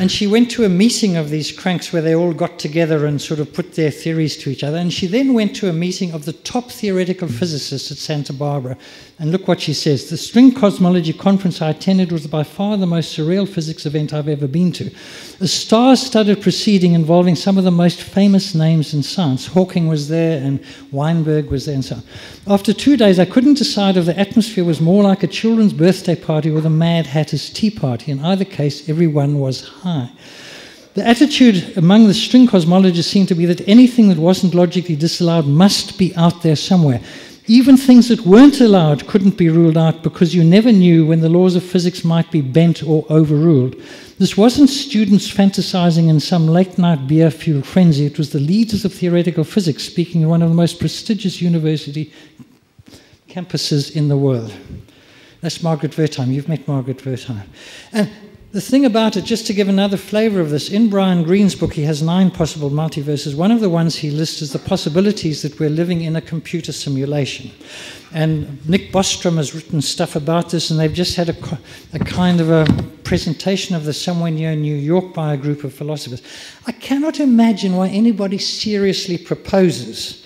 And she went to a meeting of these cranks where they all got together and sort of put their theories to each other. And she then went to a meeting of the top theoretical physicists at Santa Barbara. And look what she says. The String Cosmology Conference I attended was by far the most surreal physics event I've ever been to. A star-studded proceeding involving some of the most famous names in science. Hawking was there and Weinberg was there and so on. After 2 days, I couldn't decide if the atmosphere was more like a children's birthday party or the Mad Hatter's tea party. In either case, everyone was high. The attitude among the string cosmologists seemed to be that anything that wasn't logically disallowed must be out there somewhere. Even things that weren't allowed couldn't be ruled out because you never knew when the laws of physics might be bent or overruled. This wasn't students fantasizing in some late-night beer-fueled frenzy. It was the leaders of theoretical physics speaking in one of the most prestigious university campuses in the world. That's Margaret Wertheim. You've met Margaret Wertheim. And the thing about it, just to give another flavor of this, in Brian Greene's book, he has 9 possible multiverses. One of the ones he lists is the possibilities that we're living in a computer simulation. And Nick Bostrom has written stuff about this, and they've just had a kind of a presentation of this somewhere near New York by a group of philosophers. I cannot imagine why anybody seriously proposes,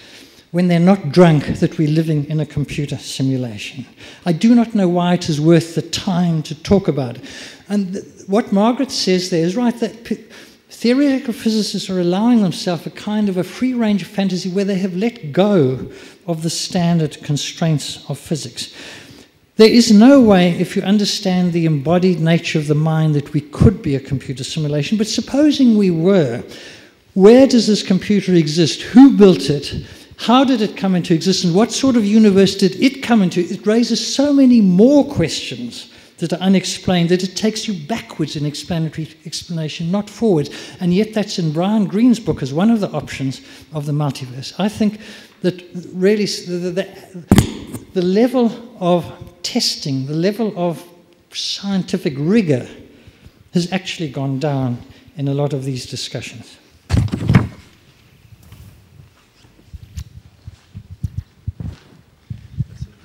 when they're not drunk, that we're living in a computer simulation. I do not know why it is worth the time to talk about it. And what Margaret says there is right, that theoretical physicists are allowing themselves a kind of a free range of fantasy where they have let go of the standard constraints of physics. There is no way, if you understand the embodied nature of the mind, that we could be a computer simulation, but supposing we were, where does this computer exist? Who built it? How did it come into existence? What sort of universe did it come into? It raises so many more questions that are unexplained that it takes you backwards in explanation, not forwards. And yet that's in Brian Greene's book as one of the options of the multiverse. I think that really the level of testing, the level of scientific rigor has actually gone down in a lot of these discussions.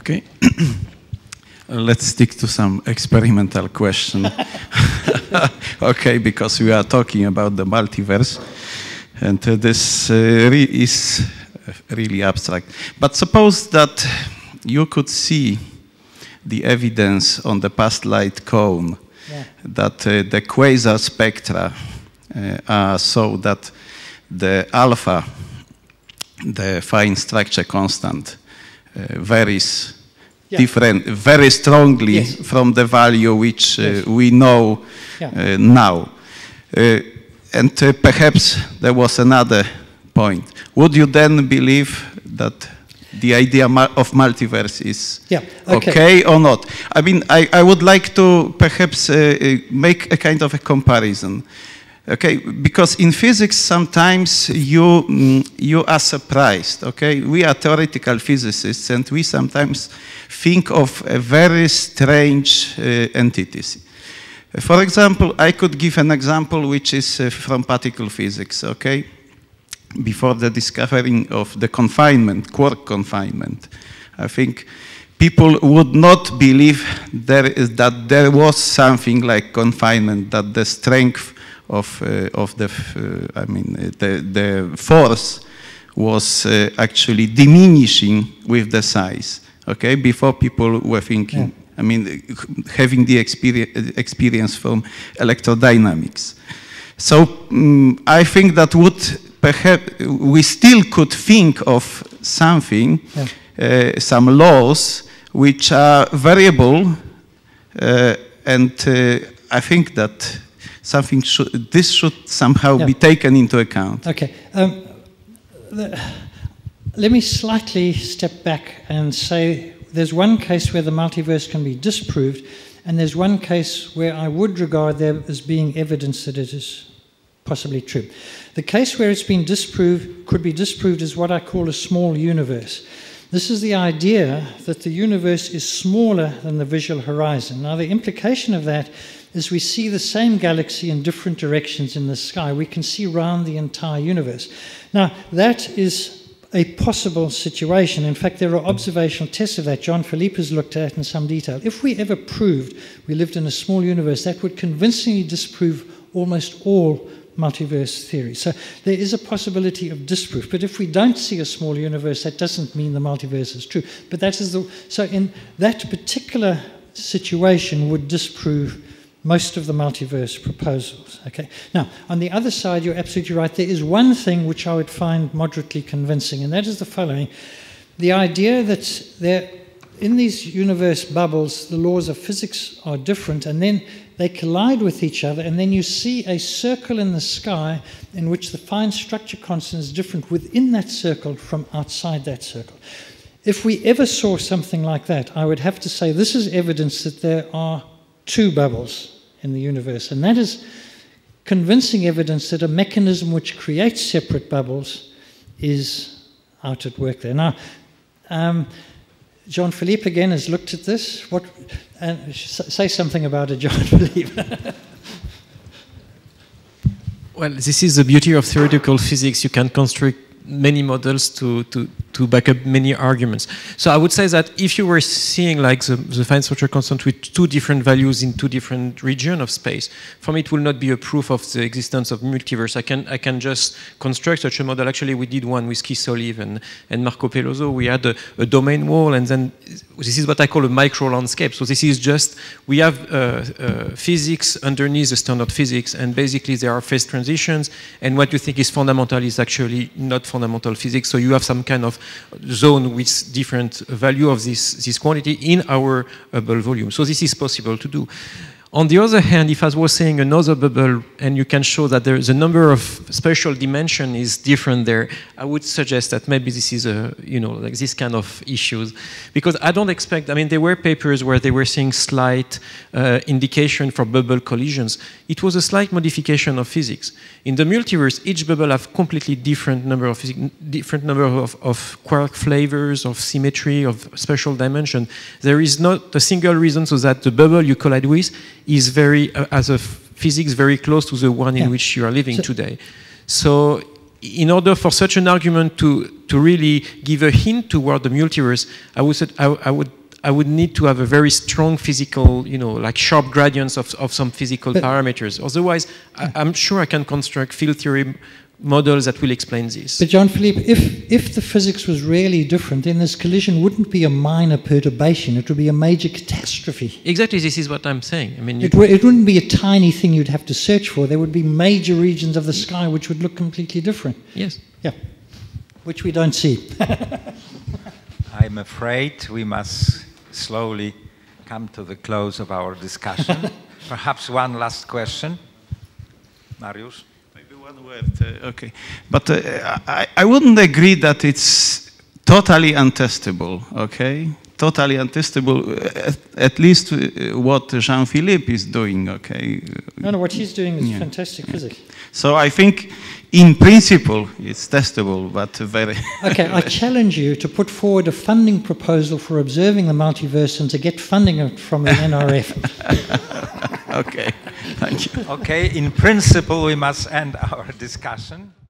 Okay, let's stick to some experimental question. Okay, because we are talking about the multiverse, and this is really abstract. But suppose that you could see the evidence on the past light cone, that the quasar spectra are so that the alpha, the fine structure constant, varies different, very strongly from the value which we know now. And perhaps there was another point. Would you then believe that the idea of multiverse is okay or not? I mean, I would like to perhaps make a kind of a comparison. Okay, because in physics sometimes you are surprised. Okay, we are theoretical physicists, and we sometimes think of very strange entities. For example, I could give an example which is from particle physics. Okay, before the discovering of the confinement, quark confinement, I think people would not believe that there was something like confinement, that the strength of the force was actually diminishing with the size. Okay, before people were thinking, yeah. I mean, having the experience from electrodynamics. So I think that would perhaps we still could think of something, yeah. Some laws which are variable, and I think that. Something should, this should somehow yeah. be taken into account. Okay. Let me slightly step back and say there's one case where the multiverse can be disproved, and there's one case where I would regard there as being evidence that it is possibly true. The case where it's been disproved, could be disproved, is what I call a small universe. This is the idea that the universe is smaller than the visual horizon. Now, the implication of that is we see the same galaxy in different directions in the sky. We can see round the entire universe. Now, that is a possible situation. In fact, there are observational tests of that. Jean-Philippe has looked at in some detail. If we ever proved we lived in a small universe, that would convincingly disprove almost all multiverse theory. So there is a possibility of disproof, but if we don't see a small universe, that doesn't mean the multiverse is true. But that is the, so in that particular situation would disprove most of the multiverse proposals. Okay. Now, on the other side, you're absolutely right. There is one thing which I would find moderately convincing, and that is the following. The idea that there, in these universe bubbles, the laws of physics are different, and then they collide with each other, and then you see a circle in the sky in which the fine structure constant is different within that circle from outside that circle. If we ever saw something like that, I would have to say this is evidence that there are two bubbles in the universe, and that is convincing evidence that a mechanism which creates separate bubbles is out at work there. Now, Jean-Philippe again has looked at this. What, say something about it, Jean-Philippe. Well, this is the beauty of theoretical physics. You can construct many models to back up many arguments. So I would say that if you were seeing like the fine structure constant with two different values in two different regions of space, for me it will not be a proof of the existence of multiverse. I can just construct such a model. Actually, we did one with Kisoliv and Marco Peloso. We had a domain wall, and then this is what I call a micro landscape. So this is just, we have physics underneath the standard physics, and basically there are phase transitions, and what you think is fundamental is actually not fundamental physics. So you have some kind of zone with different value of this quantity in our bubble volume. So this is possible to do. On the other hand, if I was saying another bubble and you can show that the number of spatial dimension is different there, I would suggest that maybe this is a, you know, like this kind of issues. Because I don't expect, I mean, there were papers where they were seeing slight indication for bubble collisions. It was a slight modification of physics. In the multiverse, each bubble have completely different number of, quark flavors, of symmetry, of spatial dimension. There is not a single reason so that the bubble you collide with is very, as a physics, very close to the one in yeah. which you are living today. So in order for such an argument to really give a hint toward the multiverse, I would need to have a very strong physical, you know, like sharp gradients of some physical parameters. Otherwise, yeah. I'm sure I can construct field theory models that will explain this. But Jean-Philippe, if the physics was really different, then this collision wouldn't be a minor perturbation, it would be a major catastrophe. Exactly, this is what I'm saying. I mean, it wouldn't be a tiny thing you'd have to search for. There would be major regions of the sky which would look completely different. Yes. Yeah. Which we don't see. I'm afraid we must slowly come to the close of our discussion. Perhaps one last question. Mariusz? Okay, but I wouldn't agree that it's totally untestable, okay? totally untraceable, at least what Jean-Philippe is doing, okay? No, no, what he's doing is fantastic physics. So I think, in principle, it's testable, but very... Okay, I challenge you to put forward a funding proposal for observing the multiverse and to get funding from the NRF. Okay, thank you. Okay, in principle, we must end our discussion.